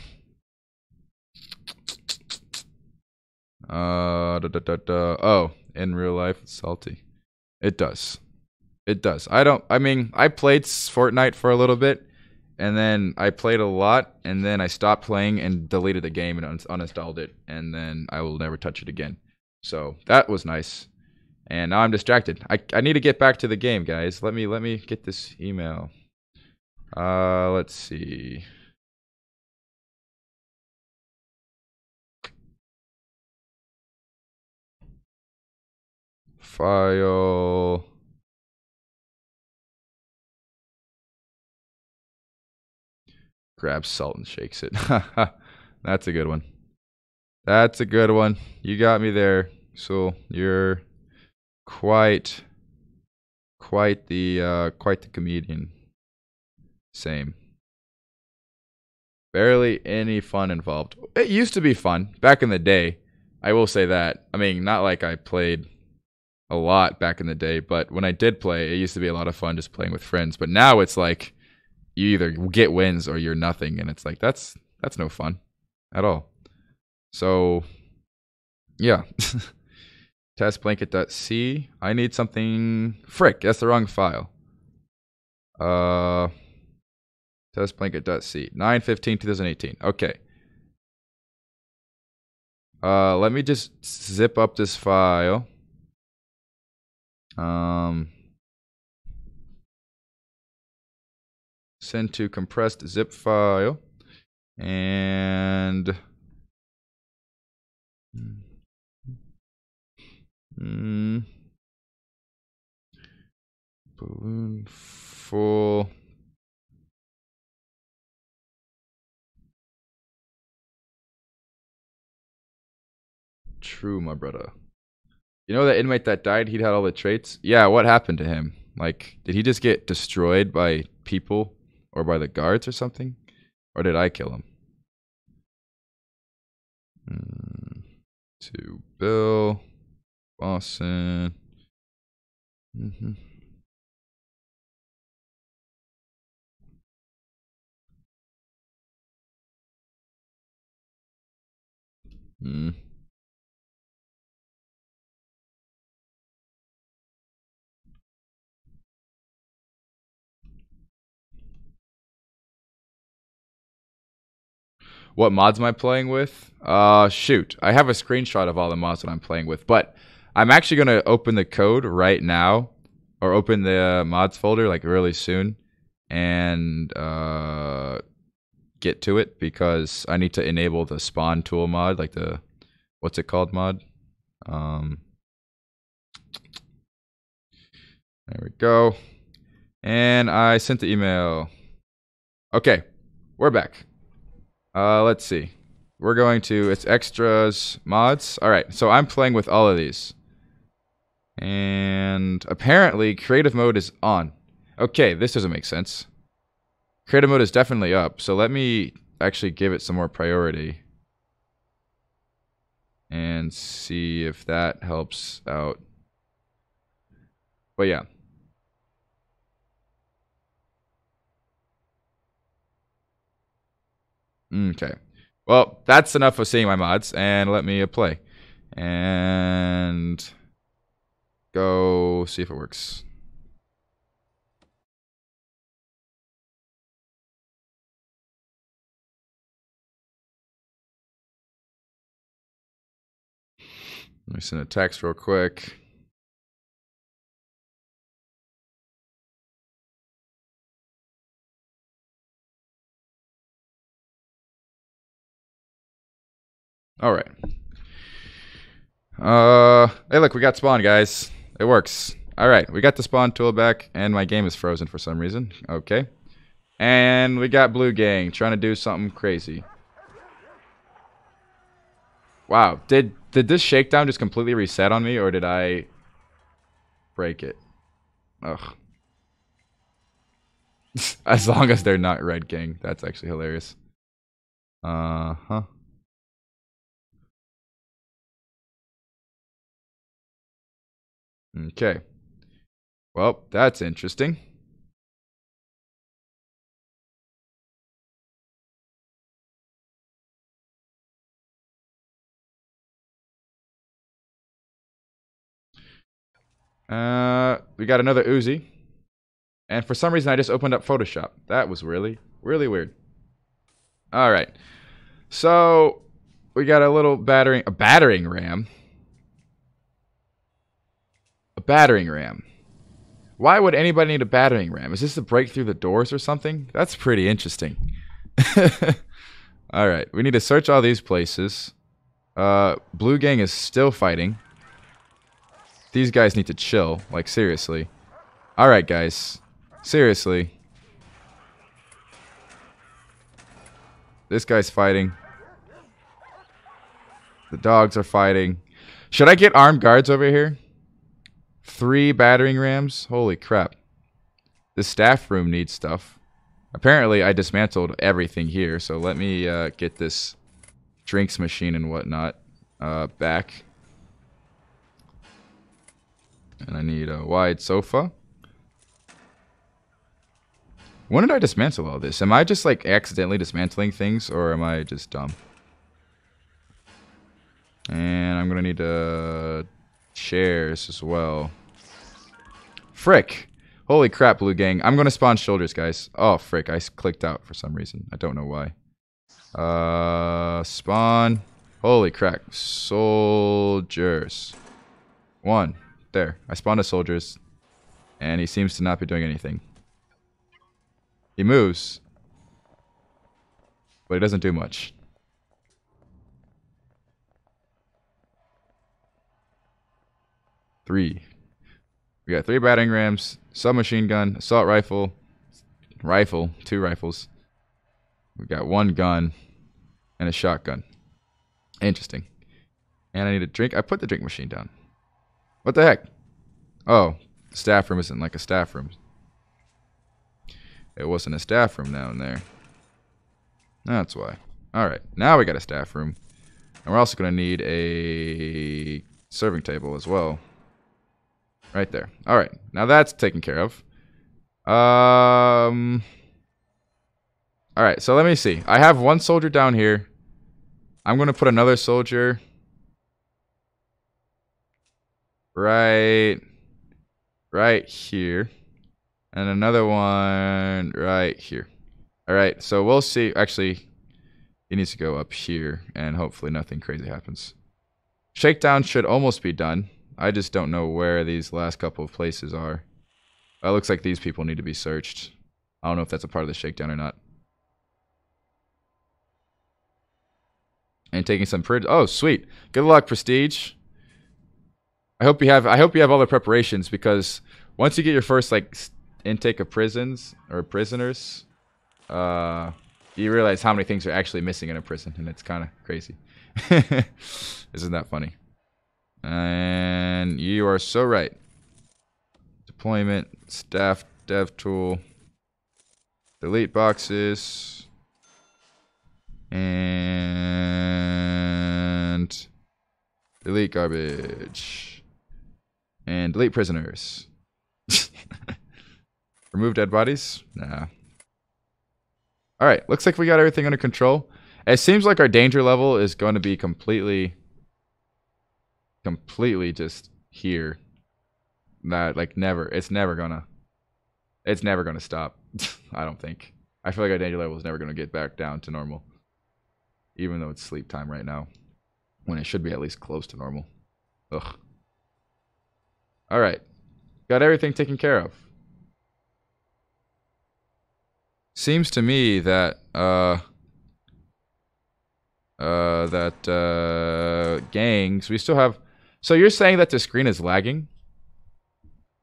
in real life, it's salty. It does. It does. I mean, I played Fortnite for a little bit, and then I played a lot, and then I stopped playing and deleted the game and uninstalled it, and then I will never touch it again. So that was nice. And now I'm distracted. I need to get back to the game, guys. Let me get this email. Let's see. File. Grabs salt and shakes it. That's a good one. That's a good one. You got me there. So you're quite the comedian. Same. Barely any fun involved. It used to be fun back in the day. I will say that. I mean, not like I played a lot back in the day, but when I did play, it used to be a lot of fun just playing with friends. But now it's like you either get wins or you're nothing, and it's like that's no fun at all. So yeah. Testblanket.c. I need something. Frick, that's the wrong file. Testblanket.c. 9/15/2018. Okay. Let me just zip up this file. send to compressed zip file, and balloon full. True, my brother. You know that inmate that died? He'd had all the traits. Yeah, what happened to him? Like, did he just get destroyed by people or by the guards or something? Or did I kill him? To Bill, Boston. What mods am I playing with? Shoot. I have a screenshot of all the mods that I'm playing with, but I'm actually going to open the code right now, or open the mods folder like really soon, and get to it, because I need to enable the spawn tool mod, like the, what's it called mod? There we go. And I sent the email. Okay, we're back. Let's see. We're going to, it's extras, mods. All right, so I'm playing with all of these. And apparently creative mode is on. Okay, this doesn't make sense. Creative mode is definitely up, so let me actually give it some more priority. And see if that helps out. But yeah. Okay, well, that's enough of seeing my mods, and let me play and go see if it works. Let me send a text real quick. All right. Hey, look, we got spawn, guys. It works. All right, we got the spawn tool back, and my game is frozen for some reason. Okay. And we got Blue Gang trying to do something crazy. Wow, did this shakedown just completely reset on me, or did I break it? Ugh. As long as they're not Red Gang, that's actually hilarious. Uh-huh. Okay. Well, that's interesting. We got another Uzi. And for some reason I just opened up Photoshop. That was really, really weird. All right. So, we got a little battering ram. Battering ram. Why would anybody need a battering ram? Is this to break through the doors or something? That's pretty interesting. All right, we need to search all these places. Blue Gang is still fighting. These guys need to chill, like seriously. All right, guys, seriously. This guy's fighting. The dogs are fighting. Should I get armed guards over here? 3 battering rams? Holy crap. The staff room needs stuff. Apparently, I dismantled everything here, so let me get this drinks machine and whatnot back. And I need a wide sofa. When did I dismantle all this? Am I just, like, accidentally dismantling things, or am I just dumb? And I'm gonna need to... chairs as well. Frick. Holy crap, Blue Gang. I'm gonna spawn shoulders, guys. Oh, frick. I clicked out for some reason. I don't know why. Spawn. Holy crap. Soldiers. 1. There. I spawned a soldiers. And he seems to not be doing anything. He moves. But he doesn't do much. Three. We got 3 battering rams, submachine gun, assault rifle, 2 rifles. We got 1 gun and a shotgun. Interesting. And I need a drink. I put the drink machine down. What the heck? Oh, the staff room isn't like a staff room. It wasn't a staff room down there. That's why. Alright, now we got a staff room. And we're also going to need a serving table as well. Right there. Alright, now that's taken care of. Alright, so let me see. I have 1 soldier down here. I'm going to put another soldier right here. And another one right here. Alright, so we'll see. Actually, it needs to go up here, and hopefully nothing crazy happens. Shakedown should almost be done. I just don't know where these last couple of places are. It looks like these people need to be searched. I don't know if that's a part of the shakedown or not. And taking some oh, sweet. Good luck, Prestige. I hope you have all the preparations, because once you get your first like intake of prisoners, you realize how many things are actually missing in a prison, and it's kind of crazy. Isn't that funny? And you are so right. Deployment, staff, dev tool, delete boxes, and delete garbage, and delete prisoners. Remove dead bodies? Nah. Alright, looks like we got everything under control. It seems like our danger level is going to be completely just here. That like never. It's never gonna stop. I don't think. I feel like our danger level is never gonna get back down to normal. Even though it's sleep time right now, when it should be at least close to normal. Ugh. All right, got everything taken care of. Seems to me that gangs. We still have. So you're saying that the screen is lagging?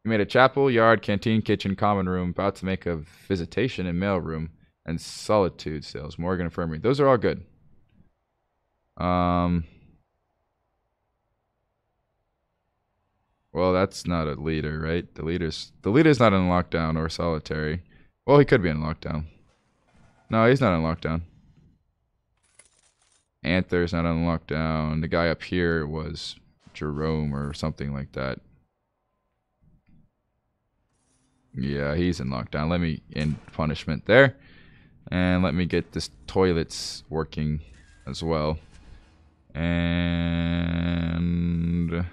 We made a chapel, yard, canteen, kitchen, common room, about to make a visitation and mail room, and solitude sales, Morgan Infirmary. Those are all good. Well, that's not a leader, right? The leader's not in lockdown or solitary. Well, he could be in lockdown. No, he's not in lockdown. Anther's not in lockdown. The guy up here was Jerome or something like that. Yeah, he's in lockdown. Let me end punishment there. And let me get this toilets working as well. And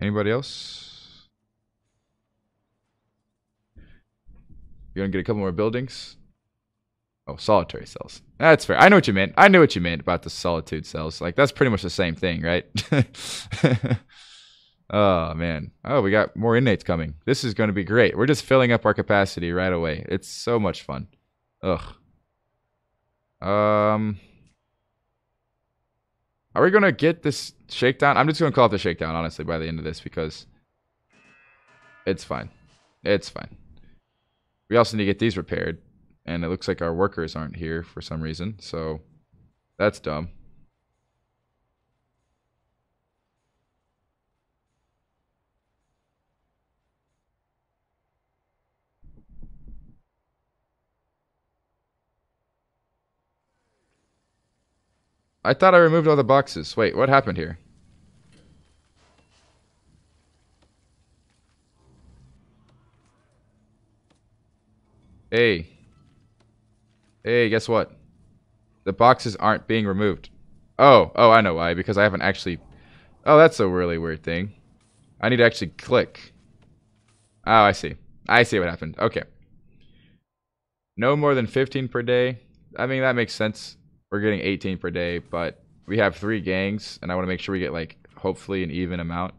anybody else? You're gonna get a couple more buildings? Oh, solitary cells. That's fair. I know what you meant. I knew what you meant about the solitude cells. Like, that's pretty much the same thing, right? Oh, man. Oh, we got more inmates coming. This is going to be great. We're just filling up our capacity right away. It's so much fun. Ugh. Are we going to get this shakedown? I'm just going to call it the shakedown, honestly, by the end of this, because it's fine. It's fine. We also need to get these repaired, and it looks like our workers aren't here for some reason, so that's dumb. I thought I removed all the boxes. Wait, what happened here? Hey. Hey, guess what? The boxes aren't being removed. Oh, I know why. Because I haven't actually... Oh, that's a really weird thing. I need to actually click. Oh, I see. I see what happened. Okay. No more than 15 per day. I mean, that makes sense. We're getting 18 per day, but we have 3 gangs, and I want to make sure we get, like, hopefully an even amount.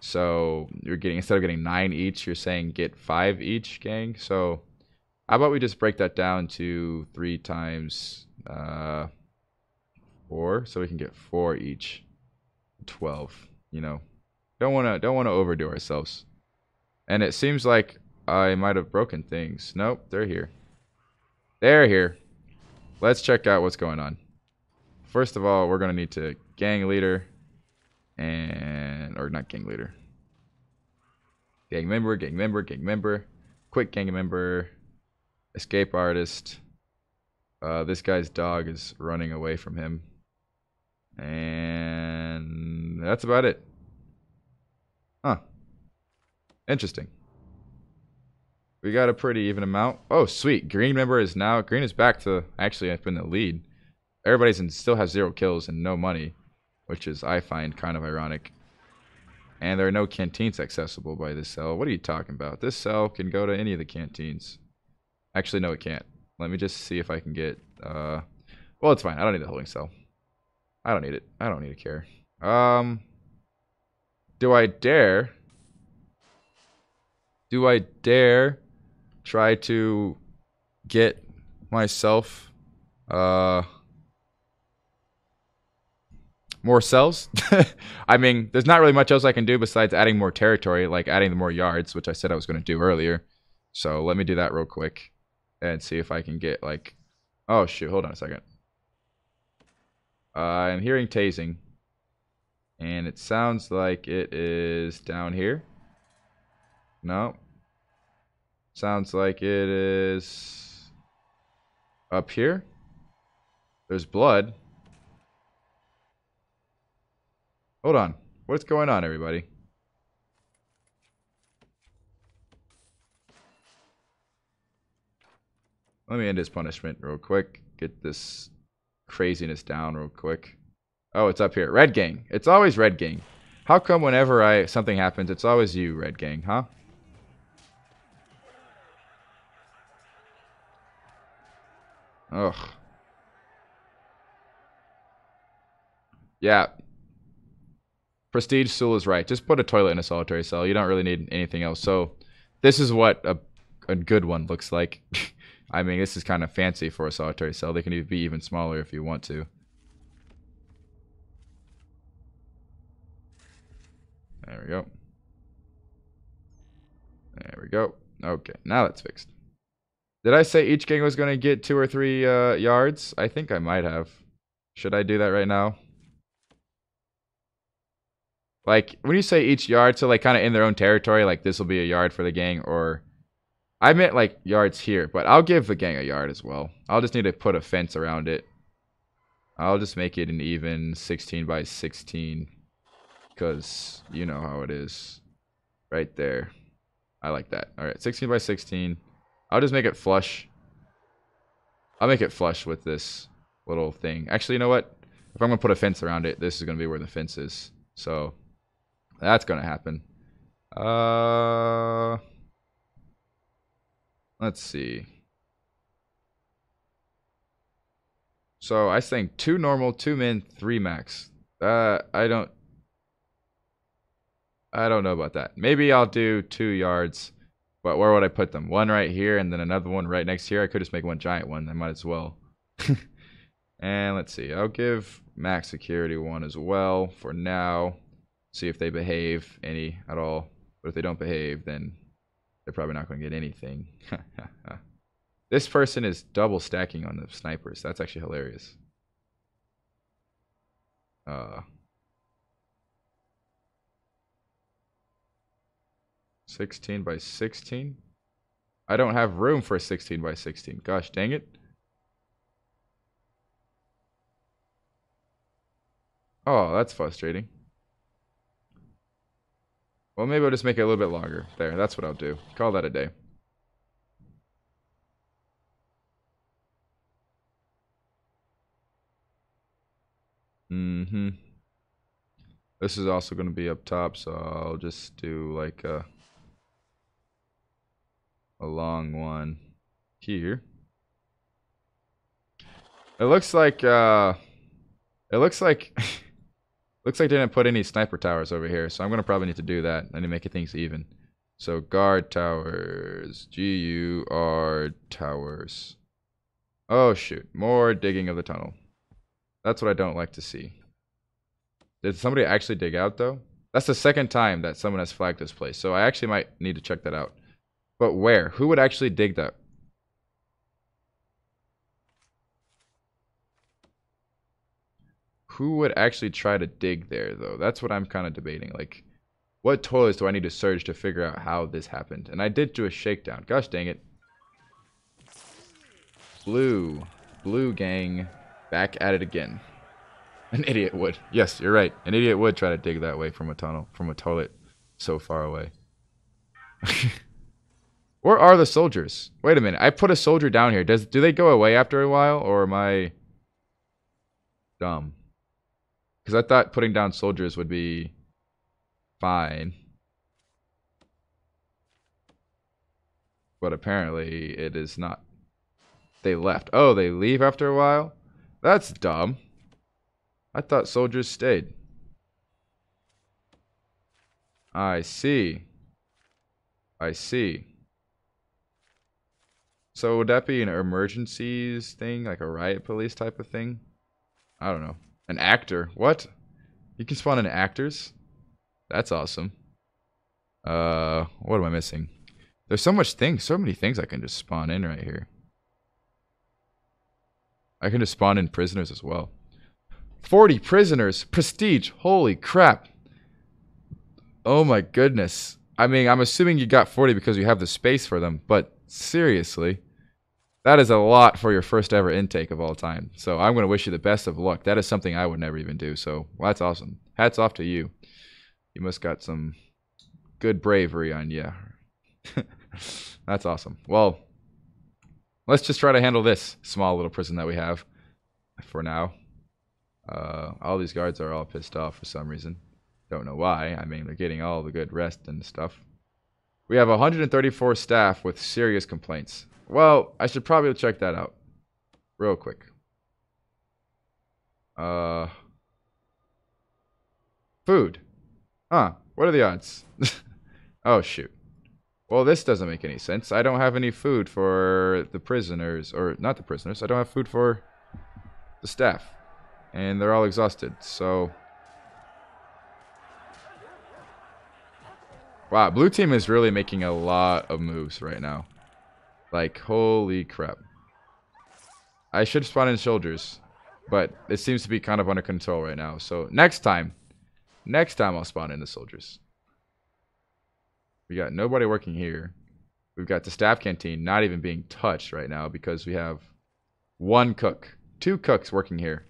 So, you're getting, instead of getting 9 each, you're saying get 5 each gang. So, How about we just break that down to 3 times 4, so we can get 4 each. 12. You know, don't wanna overdo ourselves. And it seems like I might have broken things. Nope, they're here. They're here. Let's check out what's going on. First of all, we're gonna need to gang leader, and or not gang leader. Gang member. Quick gang member. Escape artist. This guy's dog is running away from him. And that's about it. Huh. Interesting. We got a pretty even amount. Oh, sweet. Green member is now... Green is back to... Actually, I've been the lead. Everybody's in, still has 0 kills and no money, which is, I find, kind of ironic. And there are no canteens accessible by this cell. What are you talking about? This cell can go to any of the canteens. Actually, no, it can't. Let me just see if I can get... well, it's fine. I don't need the holding cell. I don't need it. I don't need to care. Do I dare... Do I dare try to get myself more cells? I mean, there's not really much else I can do besides adding more territory, like adding more yards, which I said I was going to do earlier. So let me do that real quick and see if I can get like... Oh, shoot. Hold on a second. I'm hearing tasing, and it sounds like it is down here. No. Sounds like it is up here. There's blood. Hold on. What's going on, everybody? Let me end his punishment real quick. Get this craziness down real quick. Oh, it's up here. Red gang. It's always red gang. How come whenever something happens, it's always you, red gang, huh? Ugh. Yeah. Prestige Sewell is right. Just put a toilet in a solitary cell. You don't really need anything else. So this is what a good one looks like. I mean, this is kind of fancy for a solitary cell. They can be even smaller if you want to. There we go. There we go. Okay, now that's fixed. Did I say each gang was going to get 2 or 3 yards? I think I might have. Should I do that right now? Like, when you say each yard, so like kind of in their own territory, like this will be a yard for the gang, or... I meant like yards here, but I'll give the gang a yard as well. I'll just need to put a fence around it. I'll just make it an even 16 by 16. Because you know how it is. Right there. I like that. Alright, 16 by 16. I'll just make it flush. I'll make it flush with this little thing. Actually, you know what? If I'm going to put a fence around it, this is going to be where the fence is. So, that's going to happen. Let's see. So, I think 2 normal, 2 men, 3 max. I don't know about that. Maybe I'll do 2 yards. But where would I put them? 1 right here and then another one right next here. I could just make 1 giant one. I might as well. And let's see. I'll give max security 1 as well for now. See if they behave any at all. But if they don't behave, then they're probably not going to get anything. This person is double stacking on the snipers. That's actually hilarious. Uh, 16 by 16. I don't have room for a 16 by 16. Gosh, dang it. Oh, that's frustrating. Well, maybe I'll just make it a little bit longer. There, that's what I'll do. Call that a day. This is also going to be up top, so I'll just do like a long one here. It looks like looks like they didn't put any sniper towers over here, so I'm gonna probably need to do that and make things even. So guard towers, G-U-R towers. Oh shoot, more digging of the tunnel. That's what I don't like to see. Did somebody actually dig out though? That's the second time that someone has flagged this place, so I actually might need to check that out. But where? Who would actually dig that? Who would actually try to dig there though? That's what I'm kind of debating. Like, what toilets do I need to search to figure out how this happened? And I did do a shakedown. Gosh dang it. Blue gang back at it again. An idiot would. Yes, you're right. An idiot would try to dig that way from a tunnel, from a toilet so far away. Where are the soldiers? Wait a minute. I put a soldier down here. Do they go away after a while, or am I dumb? Because I thought putting down soldiers would be fine. But apparently it is not. They left. Oh, they leave after a while? That's dumb. I thought soldiers stayed. I see. I see. So would that be an emergencies thing? Like a riot police type of thing? I don't know. An actor? What? You can spawn in actors? That's awesome. What am I missing? There's so much things, so many things I can just spawn in right here. I can just spawn in prisoners as well. 40 prisoners! Prestige! Holy crap! Oh my goodness. I mean, I'm assuming you got 40 because you have the space for them, but seriously. That is a lot for your first ever intake of all time. So I'm going to wish you the best of luck. That is something I would never even do. So well, that's awesome. Hats off to you. You must got some good bravery on you. That's awesome. Well, let's just try to handle this small little prison that we have for now. All these guards are all pissed off for some reason. Don't know why. I mean, they're getting all the good rest and stuff. We have 134 staff with serious complaints. Well, I should probably check that out real quick. Food. Huh, what are the odds? Oh, shoot. Well, this doesn't make any sense. I don't have any food for the prisoners, or not the prisoners. I don't have food for the staff, and they're all exhausted, so... Wow, blue team is really making a lot of moves right now. Like, holy crap. I should spawn in soldiers, but it seems to be kind of under control right now. So next time I'll spawn in the soldiers. We got nobody working here. We've got the staff canteen not even being touched right now because we have one cook. Two cooks working here.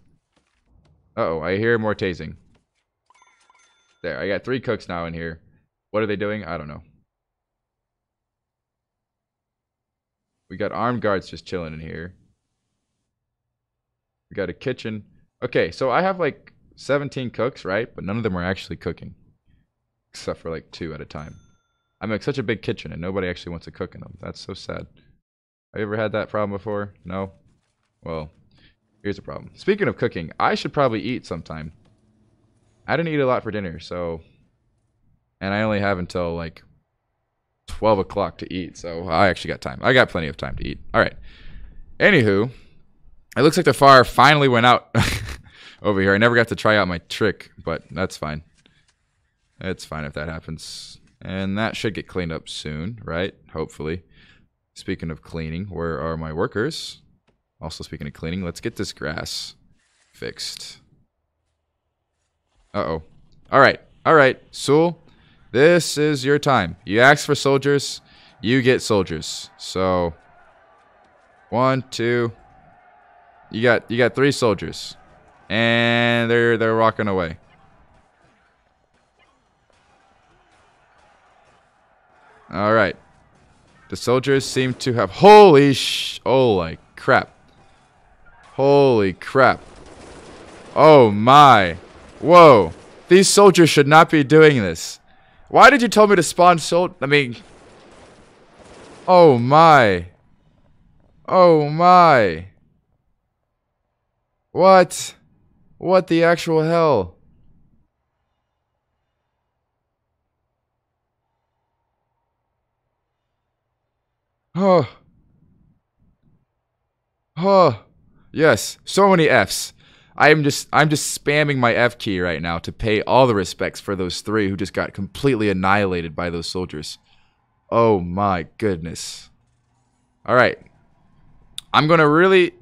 Uh-oh, I hear more tasing. There, I got three cooks now in here. What are they doing? I don't know. We got armed guards just chilling in here. We got a kitchen. Okay, so I have like 17 cooks, right? But none of them are actually cooking. Except for like two at a time. I make such a big kitchen and nobody actually wants to cook in them. That's so sad. Have you ever had that problem before? No? Well, here's a problem. Speaking of cooking, I should probably eat sometime. I didn't eat a lot for dinner, so... And I only have until like... 12 o'clock to eat, so I actually got time. I got plenty of time to eat. All right. Anywho, it looks like the fire finally went out over here. I never got to try out my trick, but that's fine. It's fine if that happens. And that should get cleaned up soon, right? Hopefully. Speaking of cleaning, where are my workers? Also speaking of cleaning, let's get this grass fixed. Uh-oh. All right. All right, Sewell. This is your time. You ask for soldiers, you get soldiers. So, one, two. You got three soldiers, and they're walking away. All right, the soldiers seem to have holy crap, holy crap. Oh my, whoa! These soldiers should not be doing this. Why did you tell me to spawn I mean... Oh my. Oh my. What? What the actual hell? Yes, so many Fs. I'm just spamming my F key right now to pay all the respects for those three who just got completely annihilated by those soldiers. Oh my goodness. All right. I'm going to really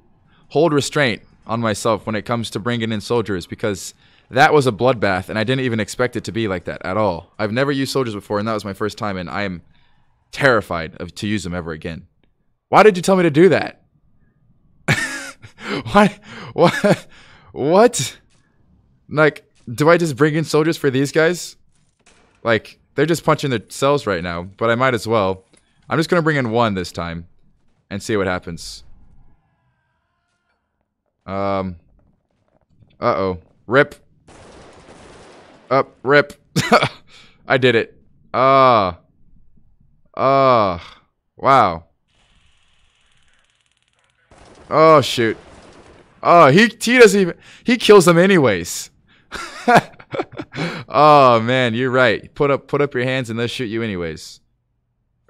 hold restraint on myself when it comes to bringing in soldiers, because that was a bloodbath and I didn't even expect it to be like that at all. I've never used soldiers before and that was my first time, and I am terrified to use them ever again. Why did you tell me to do that? What? Like, do I just bring in soldiers for these guys? Like, they're just punching themselves right now, but I might as well. I'm just going to bring in one this time and see what happens. Uh-oh. Rip. Up. Rip. I did it. Wow. Oh, shoot. Oh, he doesn't even... He kills them anyways. Oh, man, you're right. Put up your hands and they'll shoot you anyways.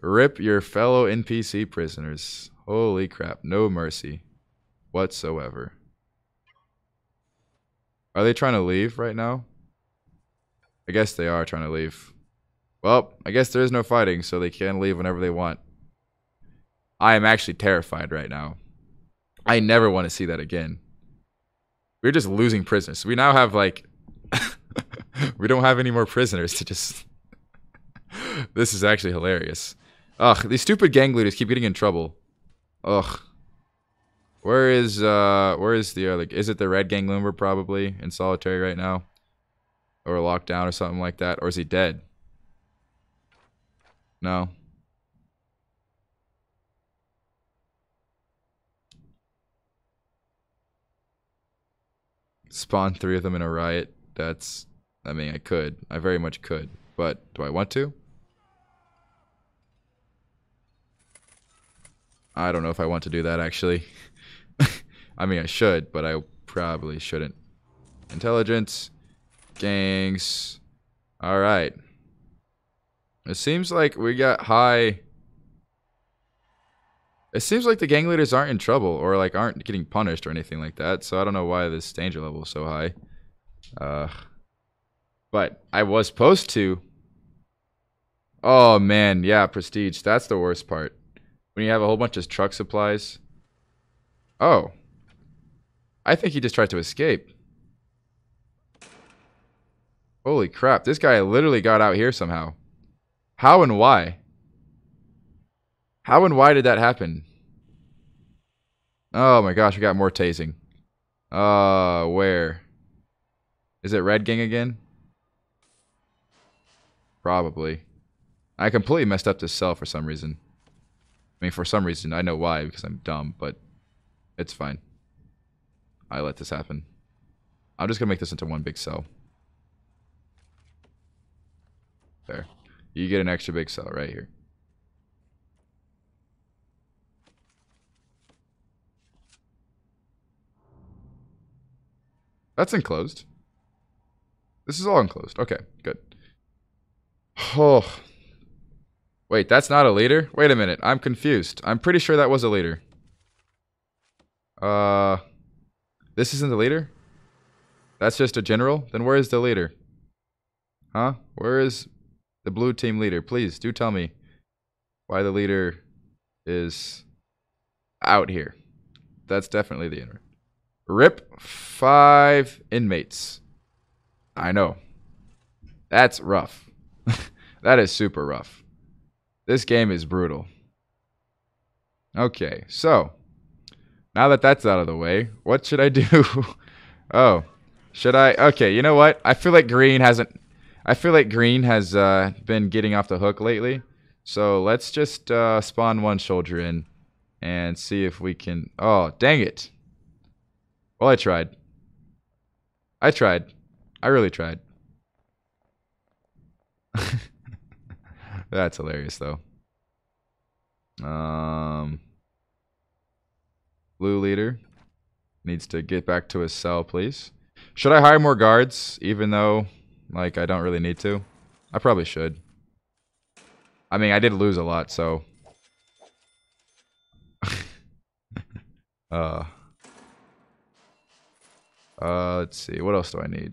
Rip your fellow NPC prisoners. Holy crap. No mercy whatsoever. Are they trying to leave right now? I guess they are trying to leave. Well, I guess there is no fighting, so they can leave whenever they want. I am actually terrified right now. I never want to see that again. We're just losing prisoners. We now have, like... we don't have any more prisoners to just... This is actually hilarious. Ugh, these stupid gang leaders keep getting in trouble. Ugh. Where is the other... Is it the red gang member probably in solitary right now? Or locked down or something like that? Or is he dead? No. Spawn three of them in a riot. That's... I mean, I could. I very much could. But do I want to? I don't know if I want to do that, actually. I mean, I should, but I probably shouldn't. Intelligence. Gangs. Alright. It seems like we got high... It seems like the gang leaders aren't in trouble or, like, aren't getting punished or anything like that. So I don't know why this danger level is so high. But I was supposed to... Oh, man. Yeah, prestige. That's the worst part. When you have a whole bunch of truck supplies. Oh. I think he just tried to escape. Holy crap. This guy literally got out here somehow. How and why? How and why did that happen? Oh my gosh, we got more tasing. Where? Is it Red Gang again? Probably. I completely messed up this cell for some reason. I mean, for some reason. I know why, because I'm dumb, but it's fine. I let this happen. I'm just going to make this into one big cell. There. You get an extra big cell right here. That's enclosed. This is all enclosed. Okay, good. Oh. Wait, that's not a leader? Wait a minute, I'm confused. I'm pretty sure that was a leader. This isn't the leader? That's just a general? Then where is the leader? Huh? Where is the blue team leader? Please, do tell me why the leader is out here. That's definitely the internet. Rip 5 inmates. I know. That's rough. That is super rough. This game is brutal. Okay, so now that that's out of the way, what should I do? Oh, should I? Okay, you know what? I feel like Green hasn't... I feel like Green has been getting off the hook lately. So let's just spawn one soldier in and see if we can... Oh, dang it. Well, I tried. I tried. I really tried. That's hilarious, though. Blue leader needs to get back to his cell, please. Should I hire more guards, even though, like, I don't really need to? I probably should. I mean, I did lose a lot, so... Let's see. What else do I need?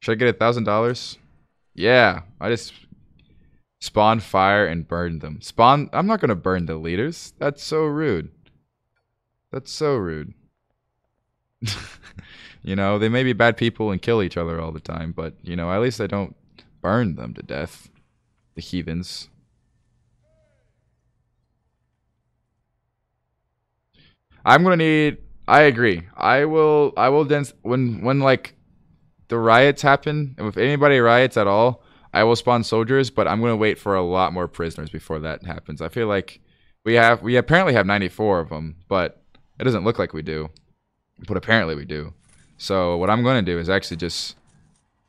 Should I get $1,000? Yeah. I just spawned fire and burned them. Spawn. I'm not going to burn the leaders. That's so rude. That's so rude. You know, they may be bad people and kill each other all the time, but, you know, at least I don't burn them to death. The heathens. I'm going to need... I agree. I will dance when like the riots happen, and if anybody riots at all, I will spawn soldiers, but I'm going to wait for a lot more prisoners before that happens. I feel like we apparently have 94 of them, but it doesn't look like we do. But apparently we do. So what I'm going to do is actually just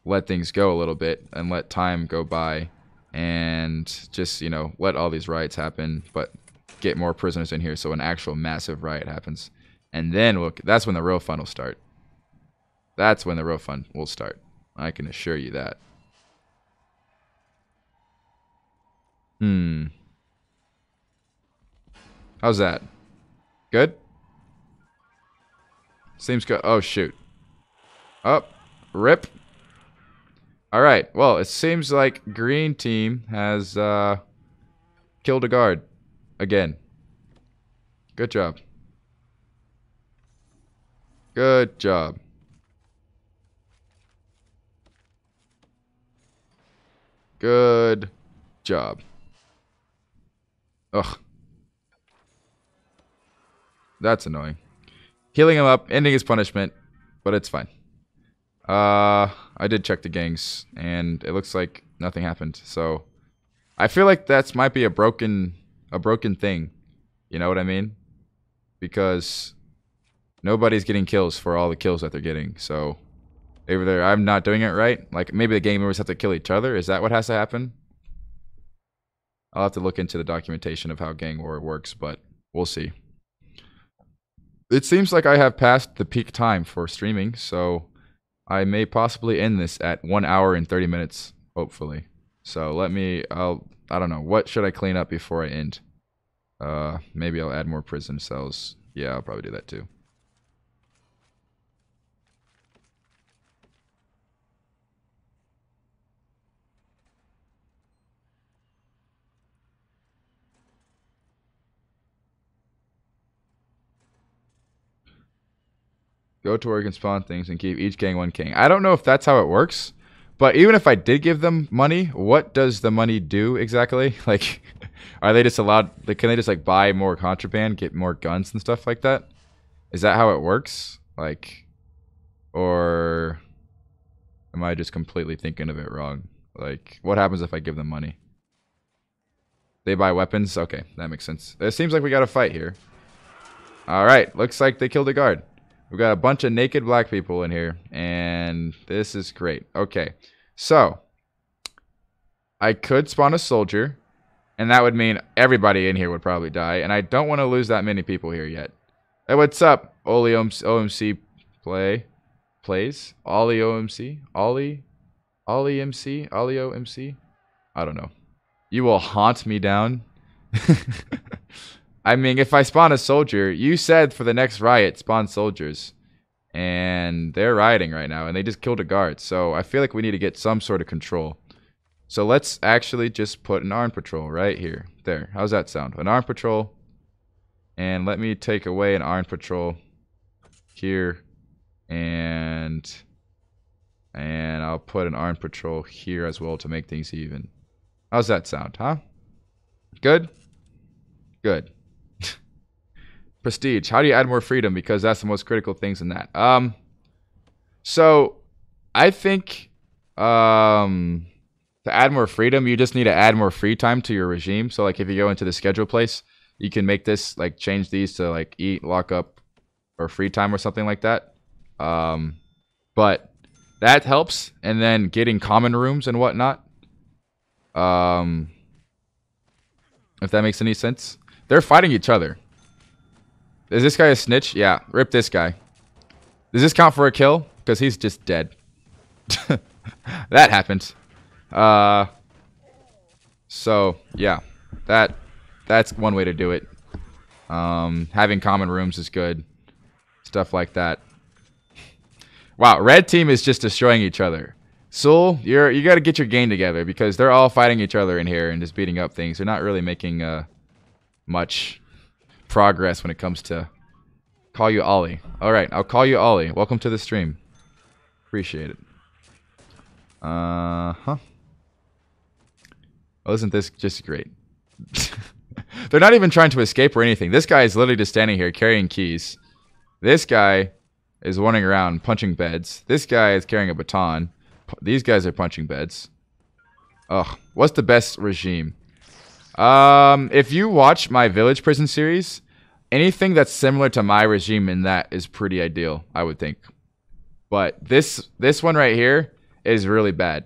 let things go a little bit and let time go by and just, you know, let all these riots happen, but get more prisoners in here so an actual massive riot happens. And then that's when the real fun will start. That's when the real fun will start. I can assure you that. Hmm. How's that? Good? Seems good. Oh, shoot. Oh, rip. All right. Well, it seems like green team has killed a guard again. Good job. Good job. Good job. Ugh. That's annoying. Healing him up, ending his punishment, but it's fine. I did check the gangs, and it looks like nothing happened. So, I feel like that might be a broken thing. You know what I mean? Because nobody's getting kills for all the kills that they're getting, so either I'm not doing it right. Like, maybe the gang members have to kill each other. Is that what has to happen? I'll have to look into the documentation of how gang war works, but we'll see. It seems like I have passed the peak time for streaming, so I may possibly end this at 1 hour and 30 minutes, hopefully. So let me, I don't know, what should I clean up before I end? Maybe I'll add more prison cells. Yeah, I'll probably do that too. Go to where you can spawn things and give each gang one king. I don't know if that's how it works, but even if I did give them money, what does the money do exactly? Like, are they just allowed, like, can they just like buy more contraband, get more guns and stuff like that? Is that how it works? Like, or am I just completely thinking of it wrong? Like, what happens if I give them money? They buy weapons? Okay, that makes sense. It seems like we got a fight here. All right, looks like they killed a guard. We've got a bunch of naked black people in here, and this is great. Okay, so I could spawn a soldier, and that would mean everybody in here would probably die, and I don't want to lose that many people here yet. Hey, what's up, Ollie OMC plays? Ollie OMC? Ollie MC? Ollie OMC? I don't know. You will haunt me down. I mean, if I spawn a soldier, you said for the next riot, spawn soldiers. And they're rioting right now, and they just killed a guard. So I feel like we need to get some sort of control. So let's actually just put an armed patrol right here. There. How's that sound? An armed patrol. And let me take away an armed patrol here. And I'll put an armed patrol here as well to make things even. How's that sound, huh? Good? Good. Prestige. How do you add more freedom? Because that's the most critical things in that. So I think to add more freedom, you just need to add more free time to your regime. So like if you go into the schedule place, you can make this like change these to like eat, lock up, or free time or something like that. But that helps. And then getting common rooms and whatnot. If that makes any sense. They're fighting each other. Is this guy a snitch? Yeah. Rip this guy. Does this count for a kill? Because he's just dead. That happened. So, yeah. That's one way to do it. Having common rooms is good. Stuff like that. Wow, red team is just destroying each other. Soul, you got to get your game together because they're all fighting each other in here and just beating up things. They're not really making much progress when it comes to... Call you Ollie. All right, I'll call you Ollie. Welcome to the stream. Appreciate it. Well, isn't this just great? They're not even trying to escape or anything. This guy is literally just standing here carrying keys. This guy is running around punching beds. This guy is carrying a baton. These guys are punching beds. Ugh. What's the best regime? If you watch my Village Prison series, anything that's similar to my regime in that is pretty ideal, I would think. But this one right here is really bad.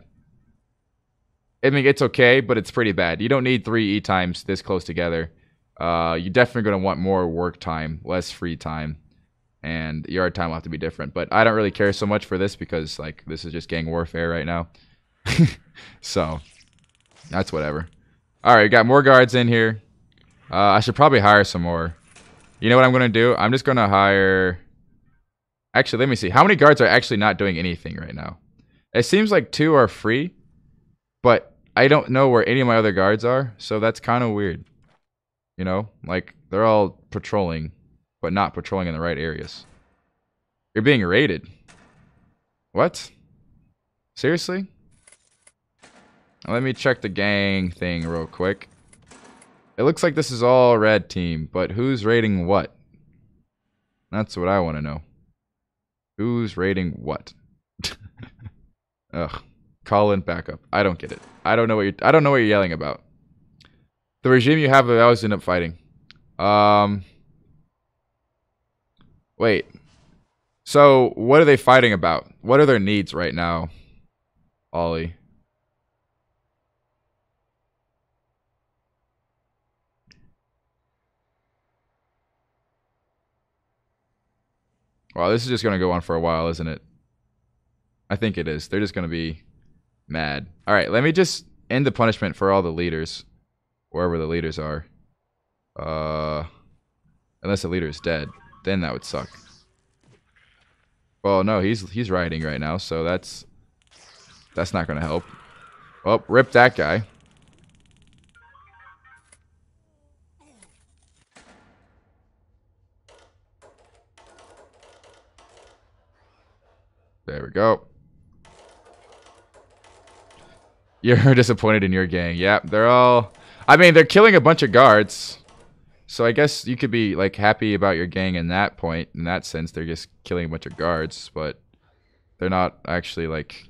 I mean, it's okay, but it's pretty bad. You don't need 3 E times this close together. You're definitely going to want more work time, less free time. And yard time will have to be different. But I don't really care so much for this because, like, this is just gang warfare right now. So, that's whatever. Alright, we got more guards in here. I should probably hire some more. You know what I'm going to do? I'm just going to hire... Actually, let me see. How many guards are actually not doing anything right now? It seems like 2 are free. But I don't know where any of my other guards are. So that's kind of weird. You know? Like, they're all patrolling. But not patrolling in the right areas. You're being raided. What? Seriously? Let me check the gang thing real quick. It looks like this is all red team, but who's raiding what? That's what I want to know. Who's raiding what? Ugh. Call in backup. I don't get it. I don't know what you're yelling about. The regime you have, I always end up fighting. Wait, so what are they fighting about? What are their needs right now, Ollie? Wow, this is just going to go on for a while, isn't it? I think it is. They're just going to be mad. All right, let me just end the punishment for all the leaders, wherever the leaders are. Unless the leader is dead. Then that would suck. Well, no, he's rioting right now, so that's not gonna help. Well, rip that guy. There we go. You're disappointed in your gang. Yep, they're all. I mean, they're killing a bunch of guards. So I guess you could be, like, happy about your gang in that point. In that sense, they're just killing a bunch of guards, but they're not actually, like,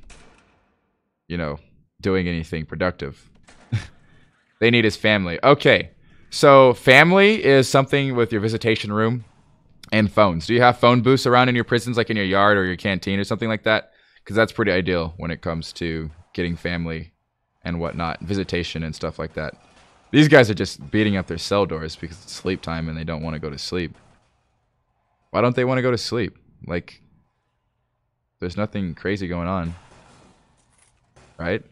you know, doing anything productive. They need his family. Okay, so family is something with your visitation room and phones. Do you have phone booths around in your prisons, like in your yard or your canteen or something like that? Because that's pretty ideal when it comes to getting family and whatnot, visitation and stuff like that. These guys are just beating up their cell doors because it's sleep time and they don't want to go to sleep. Why don't they want to go to sleep? Like, there's nothing crazy going on. Right?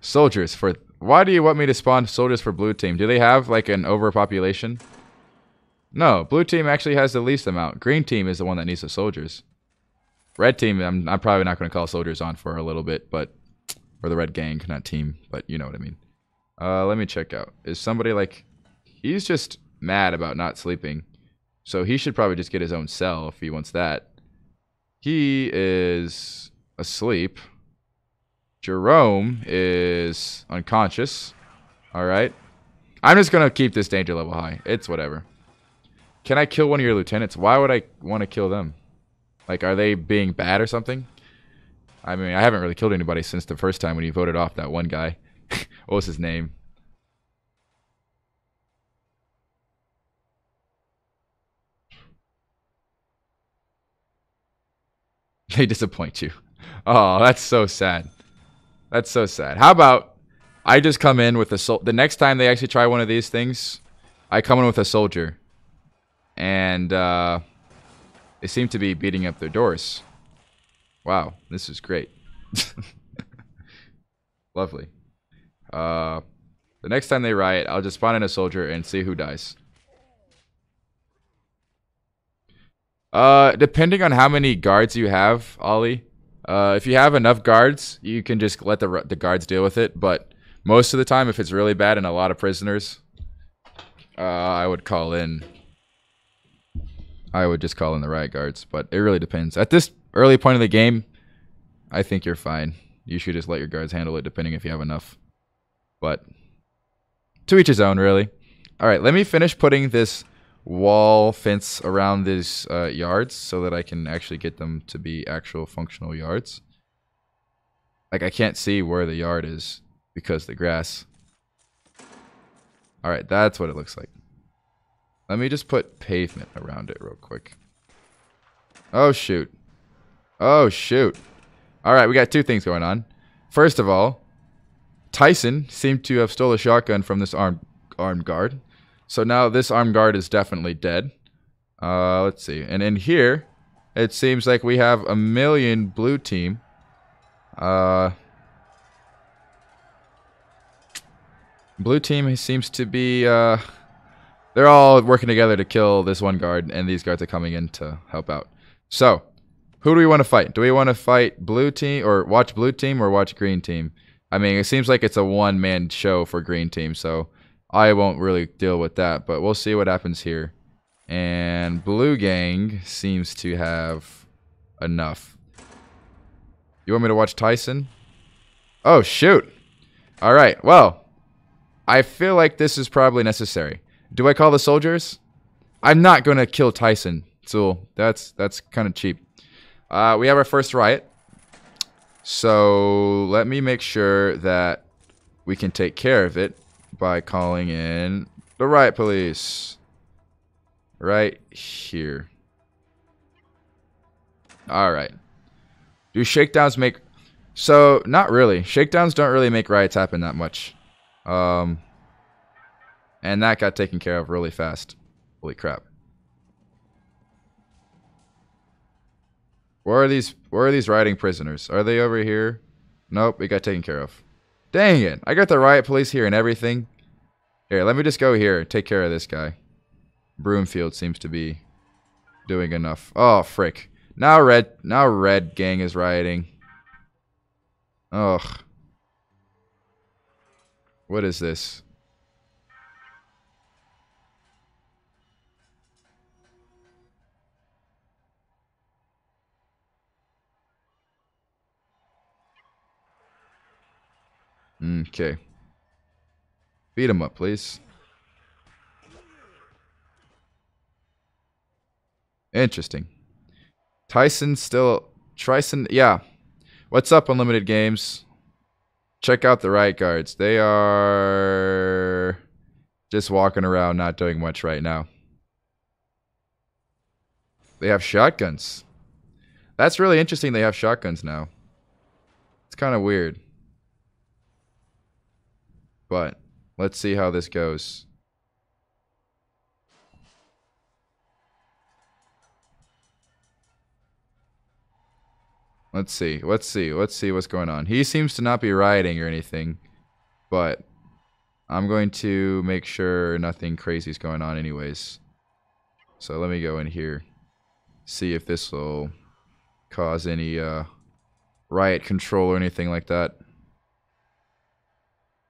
Soldiers for... Why do you want me to spawn soldiers for blue team? Do they have, like, an overpopulation? No, blue team actually has the least amount. Green team is the one that needs the soldiers. Red team, I'm probably not going to call soldiers on for a little bit, but... Or the red gang, not team, but you know what I mean. Let me check out. Is somebody like... He's just mad about not sleeping. So he should probably just get his own cell if he wants that. He is asleep. Jerome is unconscious. Alright. I'm just going to keep this danger level high. It's whatever. Can I kill one of your lieutenants? Why would I want to kill them? Like, are they being bad or something? I mean, I haven't really killed anybody since the first time when you voted off that one guy. What was his name? They disappoint you. Oh, that's so sad. That's so sad. How about I just come in with a soldier? The next time they actually try one of these things, I come in with a soldier. And, they seem to be beating up their doors. Wow, this is great. Lovely. The next time they riot, I'll just spawn in a soldier and see who dies. Depending on how many guards you have, Ollie, if you have enough guards, you can just let the guards deal with it. But most of the time, if it's really bad and a lot of prisoners, I would call in. I would just call in the riot guards, but it really depends. At this early point of the game, I think you're fine. You should just let your guards handle it, depending if you have enough. But to each his own, really. All right, let me finish putting this wall fence around these yards so that I can actually get them to be actual functional yards. Like, I can't see where the yard is because of the grass. All right, that's what it looks like. Let me just put pavement around it real quick. Oh, shoot. Oh, shoot. All right, we got two things going on. First of all, Tyson seemed to have stole a shotgun from this armed guard. So now this armed guard is definitely dead. Let's see. And in here, it seems like we have a million blue team. Blue team seems to be... they're all working together to kill this one guard, and these guards are coming in to help out. So, who do we want to fight? Do we want to fight blue team, or watch blue team, or watch green team? I mean, it seems like it's a one-man show for green team, so I won't really deal with that, but we'll see what happens here. And blue gang seems to have enough. You want me to watch Tyson? Oh, shoot. All right, well, I feel like this is probably necessary. Do I call the soldiers? I'm not going to kill Tyson, so that's kind of cheap. We have our first riot. So let me make sure that we can take care of it by calling in the riot police. Right here. Alright. Do shakedowns make... So, not really. Shakedowns don't really make riots happen that much. And that got taken care of really fast. Holy crap. Where are these rioting prisoners? Are they over here? Nope, it got taken care of. Dang it. I got the riot police here and everything. Here, let me just go here and take care of this guy. Broomfield seems to be doing enough. Oh, frick. Now red gang is rioting. Ugh. What is this? Okay. Beat him up, please. Interesting. Trice, yeah. What's up, Unlimited Games? Check out the riot guards. They are just walking around, not doing much right now. They have shotguns. That's really interesting. They have shotguns now. It's kind of weird. But let's see how this goes. Let's see what's going on. He seems to not be rioting or anything, but I'm going to make sure nothing crazy is going on anyways. So let me go in here, see if this will cause any riot control or anything like that.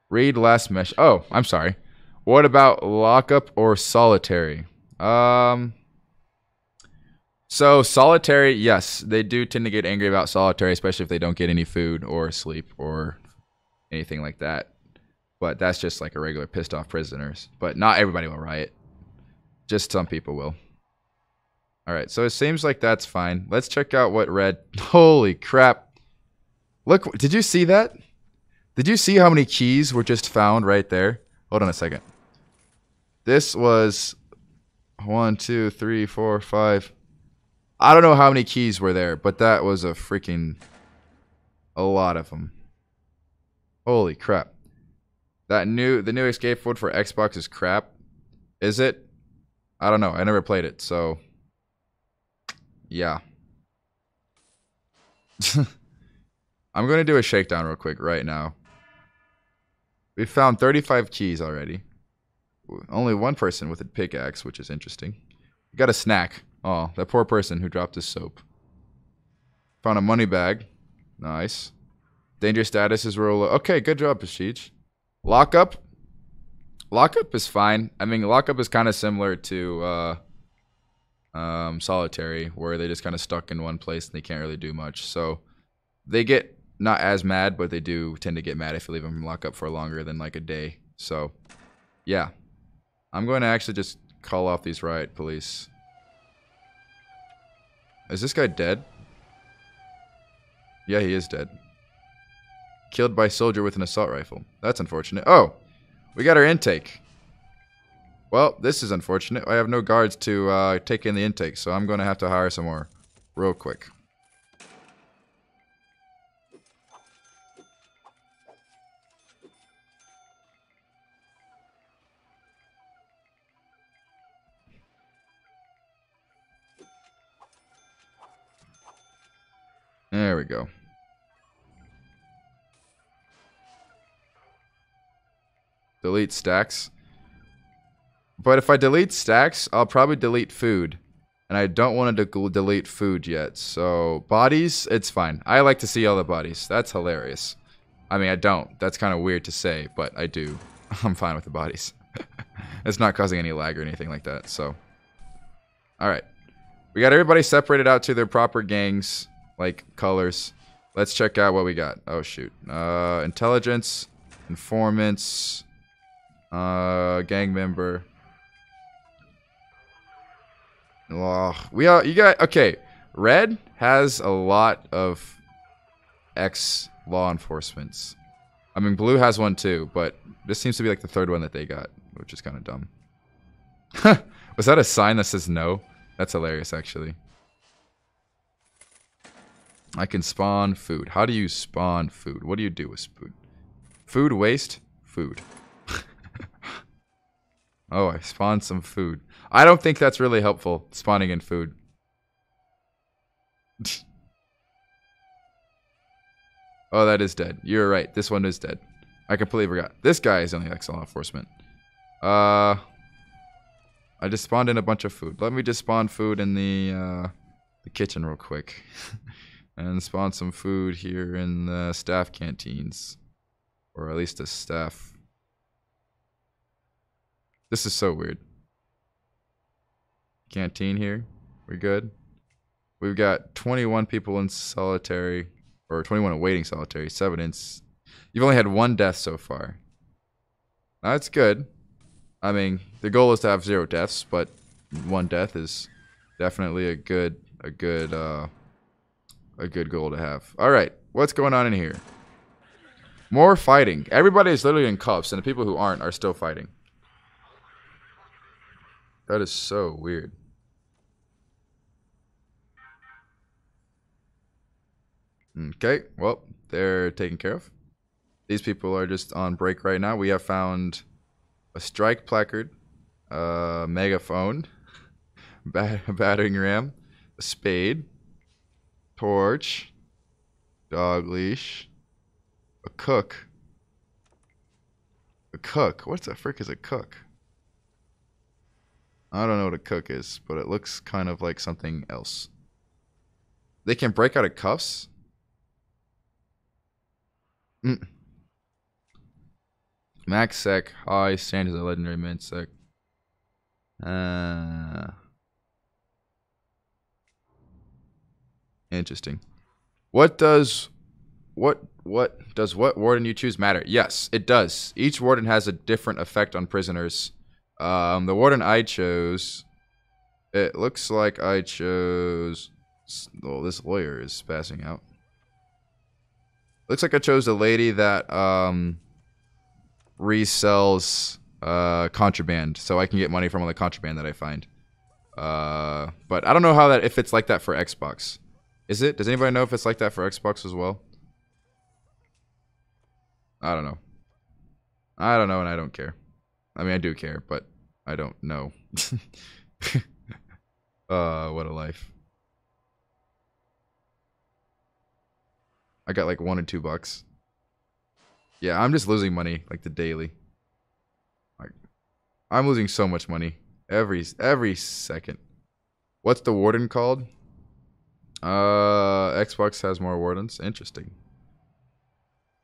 Read last mesh. Oh, I'm sorry. What about lockup or solitary? So solitary, yes, they do tend to get angry about solitary, especially if they don't get any food or sleep or anything like that. But that's just like a regular pissed off prisoners. But not everybody will riot. Just some people will. All right, so it seems like that's fine. Let's check out what red. Holy crap. Look, did you see that? Did you see how many keys were just found right there? Hold on a second. This was 1, 2, 3, 4, 5. I don't know how many keys were there, but that was a freaking a lot of them. Holy crap. The new escape mode for Xbox is crap. Is it? I don't know. I never played it, so yeah. I'm going to do a shakedown real quick right now. We found 35 keys already. Only one person with a pickaxe, which is interesting. We got a snack. Oh, that poor person who dropped his soap. Found a money bag. Nice. Danger status is real low. Okay, good job, Pashich. Lockup. Lockup is fine. I mean, lockup is kind of similar to solitary, where they just kind of stuck in one place and they can't really do much. So they get not as mad, but they do tend to get mad if you leave them in lockup for longer than like a day. So yeah, I'm going to actually just call off these riot police. Is this guy dead? Yeah, he is dead. Killed by soldier with an assault rifle. That's unfortunate. Oh, we got our intake. Well, this is unfortunate. I have no guards to take in the intake, so I'm going to have to hire some more real quick. There we go. Delete stacks. But if I delete stacks, I'll probably delete food. And I don't want to delete food yet. So bodies, it's fine. I like to see all the bodies. That's hilarious. I mean, I don't. That's kind of weird to say, but I do. I'm fine with the bodies. It's not causing any lag or anything like that. So, all right. We got everybody separated out to their proper gangs, like colors. Let's check out what we got. Oh, shoot. Intelligence, informants, gang member. Oh, we are, you got, okay. Red has a lot of ex-law enforcements. I mean, blue has one too, but this seems to be like the third one that they got, which is kind of dumb. Was that a sign that says no? That's hilarious, actually. I can spawn food. How do you spawn food? What do you do with food? Food waste? Food. Oh, I spawned some food. I don't think that's really helpful, spawning in food. Oh, that is dead. You're right. This one is dead. I completely forgot. This guy is only excellent enforcement. I just spawned in a bunch of food. Let me just spawn food in the kitchen real quick. And spawn some food here in the staff canteens. Or at least the staff. This is so weird. Canteen here. We're good. We've got 21 people in solitary. Or 21 awaiting solitary. 7 in... You've only had 1 death so far. That's good. I mean, the goal is to have 0 deaths, but 1 death is definitely a good goal to have. All right, what's going on in here? More fighting. Everybody is literally in cuffs, and the people who aren't are still fighting. That is so weird. Okay, well, they're taken care of. These people are just on break right now. We have found a strike placard, a megaphone, a battering ram, a spade, torch, dog leash, a cook. A cook? What the frick is a cook? I don't know what a cook is, but it looks kind of like something else. They can break out of cuffs? Mm. Max sec. High stand is a legendary min sec. Interesting. What warden you choose matter? Yes, it does. Each warden has a different effect on prisoners. The warden I chose, it looks like I chose... Well, this lawyer is passing out. Looks like I chose a lady that resells contraband, so I can get money from all the contraband that I find. But I don't know how that, if it's like that for Xbox. Is it? Does anybody know if it's like that for Xbox as well? I don't know. I don't know and I don't care. I mean, I do care, but I don't know. What a life. I got like $1 or $2. Yeah, I'm just losing money, like, the daily. Like, I'm losing so much money. Every second. What's the warden called? Xbox has more wardens. Interesting.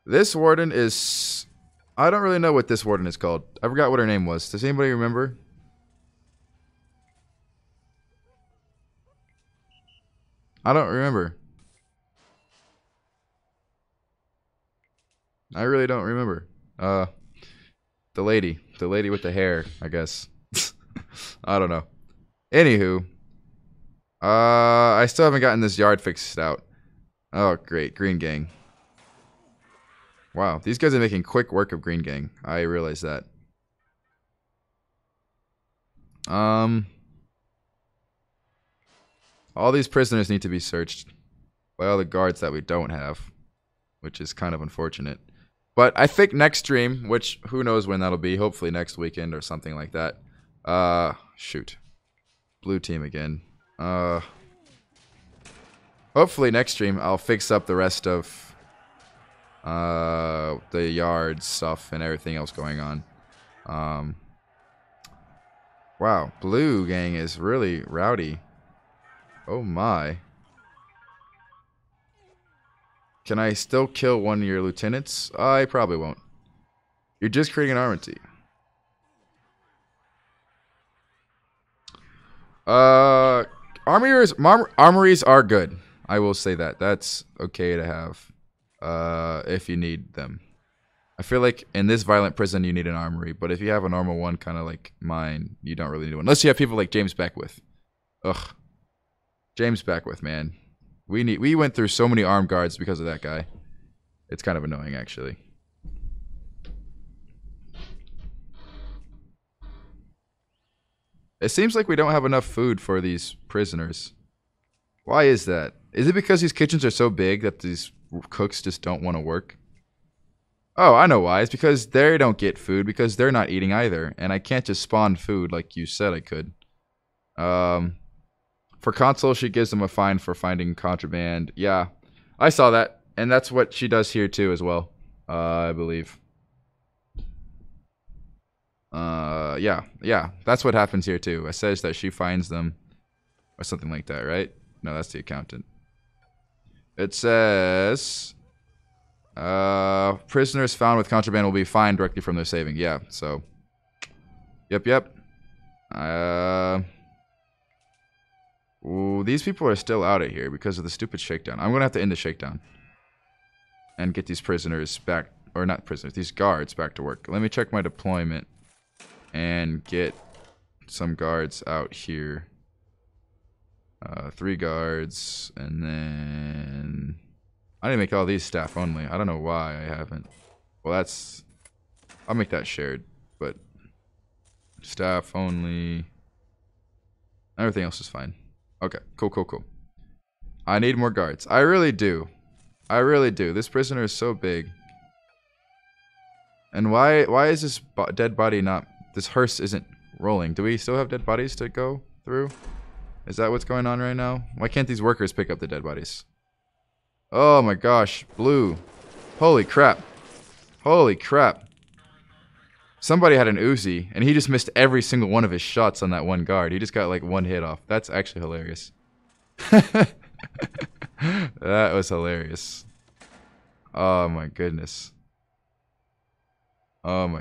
This warden is... I don't really know what this warden is called. I forgot what her name was. Does anybody remember? I don't remember. I really don't remember. The lady with the hair, I guess. I don't know. Anywho, I still haven't gotten this yard fixed out. Oh, great, Green Gang. Wow, these guys are making quick work of Green Gang. I realize that. All these prisoners need to be searched by all the guards that we don't have, which is kind of unfortunate. But I think next stream, which who knows when that'll be, hopefully next weekend or something like that. Shoot. Blue team again. Hopefully next stream I'll fix up the rest of the yard stuff and everything else going on. Wow, Blue Gang is really rowdy. Oh my. Can I still kill one of your lieutenants? I probably won't. You're just creating an armory. Armories are good. I will say that. That's okay to have. If you need them. I feel like in this violent prison you need an armory, but if you have a normal one kind of like mine, you don't really need one. Unless you have people like James Beckwith. Ugh. James Beckwith, man. We went through so many armed guards because of that guy. It's kind of annoying, actually. It seems like we don't have enough food for these prisoners. Why is that? Is it because these kitchens are so big that these cooks just don't want to work? Oh, I know why. It's because they don't get food because they're not eating either. And I can't just spawn food like you said I could. For console, she gives them a fine for finding contraband. Yeah, I saw that. And that's what she does here, too, as well, I believe. Yeah, that's what happens here, too. It says that she finds them or something like that, right? No, that's the accountant. It says, prisoners found with contraband will be fined directly from their saving. Yeah, so, yep. Ooh, these people are still out of here because of the stupid shakedown. I'm going to have to end the shakedown. And get these prisoners back. Or not prisoners, these guards back to work. Let me check my deployment. And get some guards out here. 3 guards. And then... I need to make all these staff only. I don't know why I haven't. Well, that's... I'll make that shared. But... Staff only... Everything else is fine. Okay, cool. I need more guards. I really do. This prisoner is so big. And why is this dead body not... This hearse isn't rolling. Do we still have dead bodies to go through? Is that what's going on right now? Why can't these workers pick up the dead bodies? Oh my gosh, Blue. Holy crap. Somebody had an Uzi, and he just missed every single one of his shots on that one guard. He just got like one hit off. That's actually hilarious. That was hilarious. Oh my goodness. That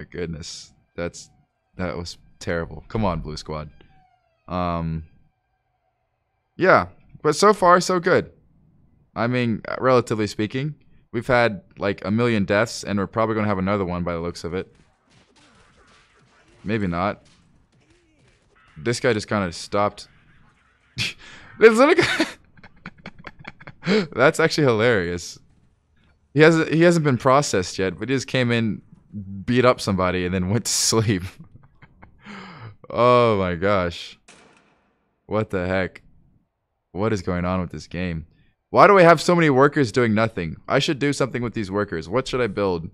was terrible. Come on, Blue Squad. Yeah, but so far so good. I mean, relatively speaking, we've had like 1 million deaths, and we're probably gonna have another one by the looks of it. Maybe not. This guy just kind of stopped. This little guy. That's actually hilarious. He hasn't been processed yet, but he just came in, beat up somebody, and then went to sleep. Oh my gosh. What the heck? What is going on with this game? Why do I have so many workers doing nothing? I should do something with these workers. What should I build?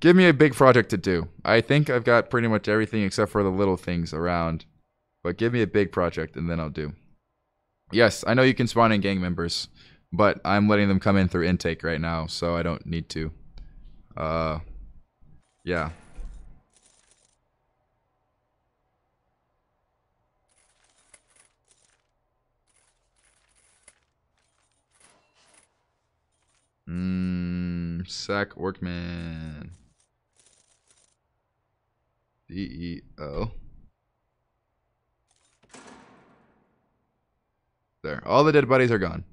Give me a big project to do. I think I've got pretty much everything except for the little things around. But give me a big project and then I'll do. Yes, I know you can spawn in gang members. But I'm letting them come in through intake right now, so I don't need to. Yeah. Sack workman. DEO. There. All the dead bodies are gone.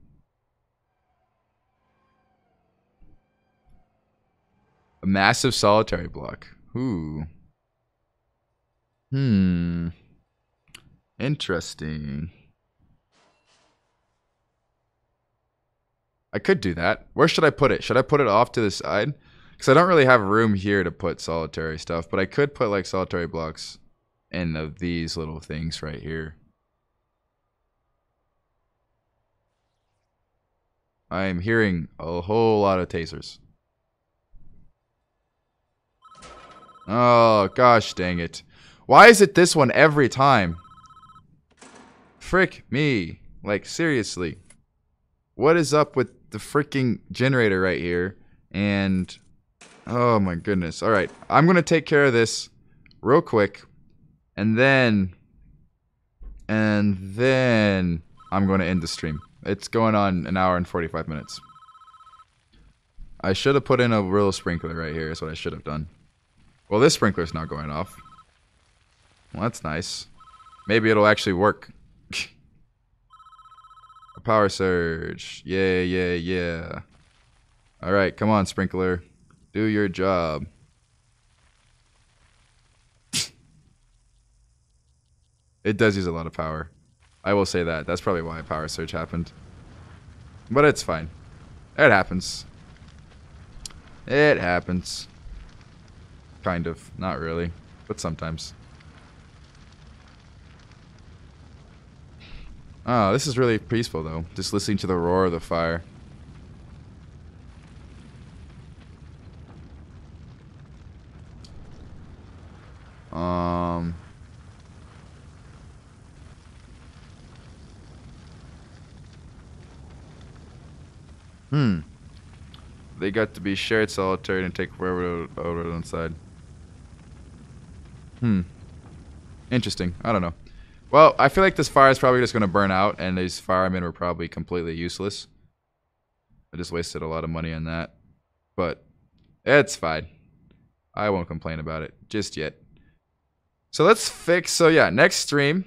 A massive solitary block. Ooh. Hmm. Interesting. I could do that. Where should I put it? Should I put it off to the side? Because I don't really have room here to put solitary stuff, but I could put like solitary blocks in of these little things right here. I am hearing a whole lot of tasers. Oh, gosh dang it. Why is it this one every time? Frick me. Like, seriously. What is up with the freaking generator right here? And, oh my goodness. All right, I'm going to take care of this real quick. And then I'm going to end the stream. It's going on an hour and 45 minutes. I should have put in a real sprinkler right here is what I should have done. Well, this sprinkler's not going off. Well, that's nice. Maybe it'll actually work. Power surge. Yeah, yeah, yeah. All right, come on, sprinkler. Do your job. It does use a lot of power. I will say that. That's probably why a power surge happened. But it's fine. It happens. It happens. Kind of. Not really. But sometimes. Oh, this is really peaceful, though. Just listening to the roar of the fire. They got to be shared solitary and take forever to go inside. Interesting. I don't know. Well, I feel like this fire is probably just going to burn out, and these firemen were probably completely useless. I just wasted a lot of money on that. But it's fine. I won't complain about it just yet. So let's fix... So yeah, next stream.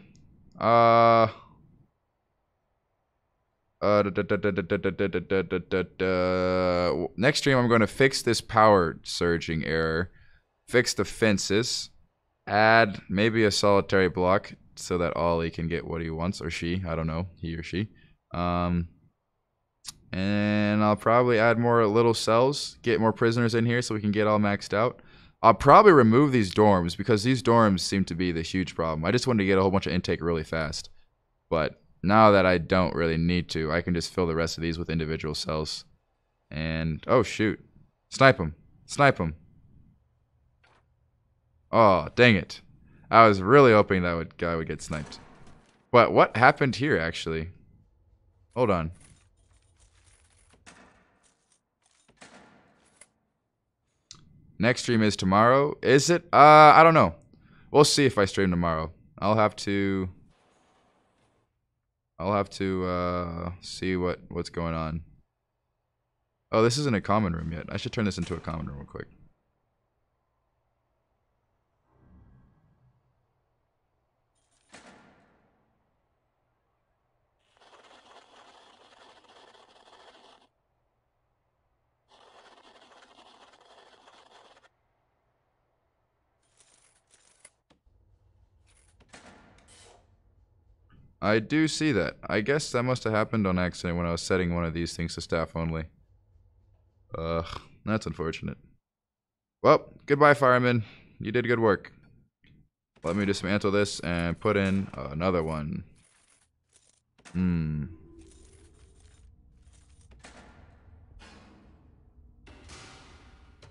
Next stream, I'm going to fix this power surging error. Fix the fences. Add maybe a solitary block. So that Ollie can get what he wants, or she, I don't know, he or she. And I'll probably add more little cells, get more prisoners in here so we can get all maxed out. I'll probably remove these dorms because these dorms seem to be the huge problem. I just wanted to get a whole bunch of intake really fast. But now that I don't really need to, I can just fill the rest of these with individual cells. And, oh shoot, snipe them, snipe them. Oh, dang it. I was really hoping that guy would get sniped. But what happened here, actually? Hold on. Next stream is tomorrow. Is it? I don't know. We'll see if I stream tomorrow. I'll have to see what's going on. Oh, this isn't a common room yet. I should turn this into a common room real quick. I do see that. I guess that must have happened on accident when I was setting one of these things to staff only. Ugh, that's unfortunate. Well, goodbye, fireman. You did good work. Let me dismantle this and put in another one.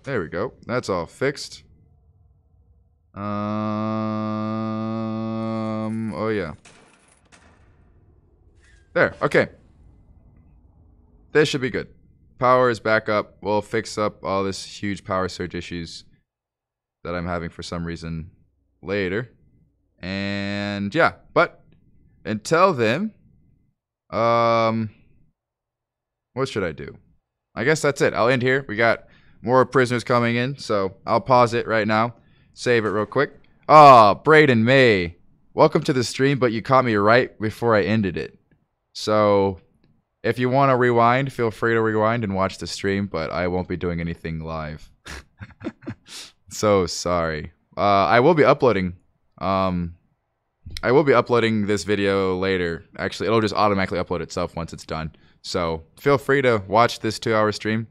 There we go. That's all fixed. Oh yeah. There, okay. This should be good. Power is back up. We'll fix up all this huge power surge issues that I'm having for some reason later. And yeah, but until then, what should I do? I guess that's it. I'll end here. We got more prisoners coming in, so I'll pause it right now. Save it real quick. Ah, Braden May. Welcome to the stream, but you caught me right before I ended it. So if you want to rewind, feel free to rewind and watch the stream, but I won't be doing anything live. So sorry. I will be uploading. I will be uploading this video later. Actually, it'll just automatically upload itself once it's done. So feel free to watch this 2-hour stream.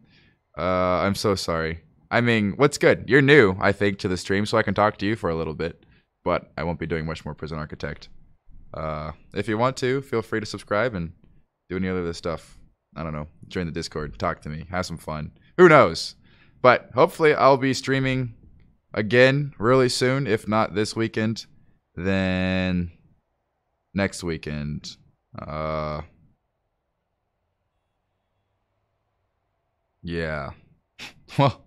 I'm so sorry. I mean, what's good? You're new, I think, to the stream, so I can talk to you for a little bit. But I won't be doing much more Prison Architect. If you want to, feel free to subscribe and do any other stuff. I don't know. Join the Discord. Talk to me. Have some fun. Who knows? But hopefully I'll be streaming again really soon. If not this weekend, then next weekend. Yeah. Well,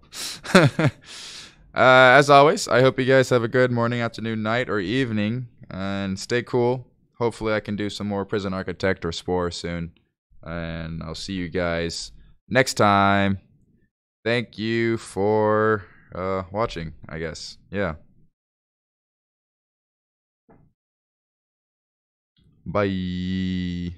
as always, I hope you guys have a good morning, afternoon, night, or evening. And stay cool. Hopefully I can do some more Prison Architect or Spore soon. And I'll see you guys next time. Thank you for watching, I guess. Yeah. Bye.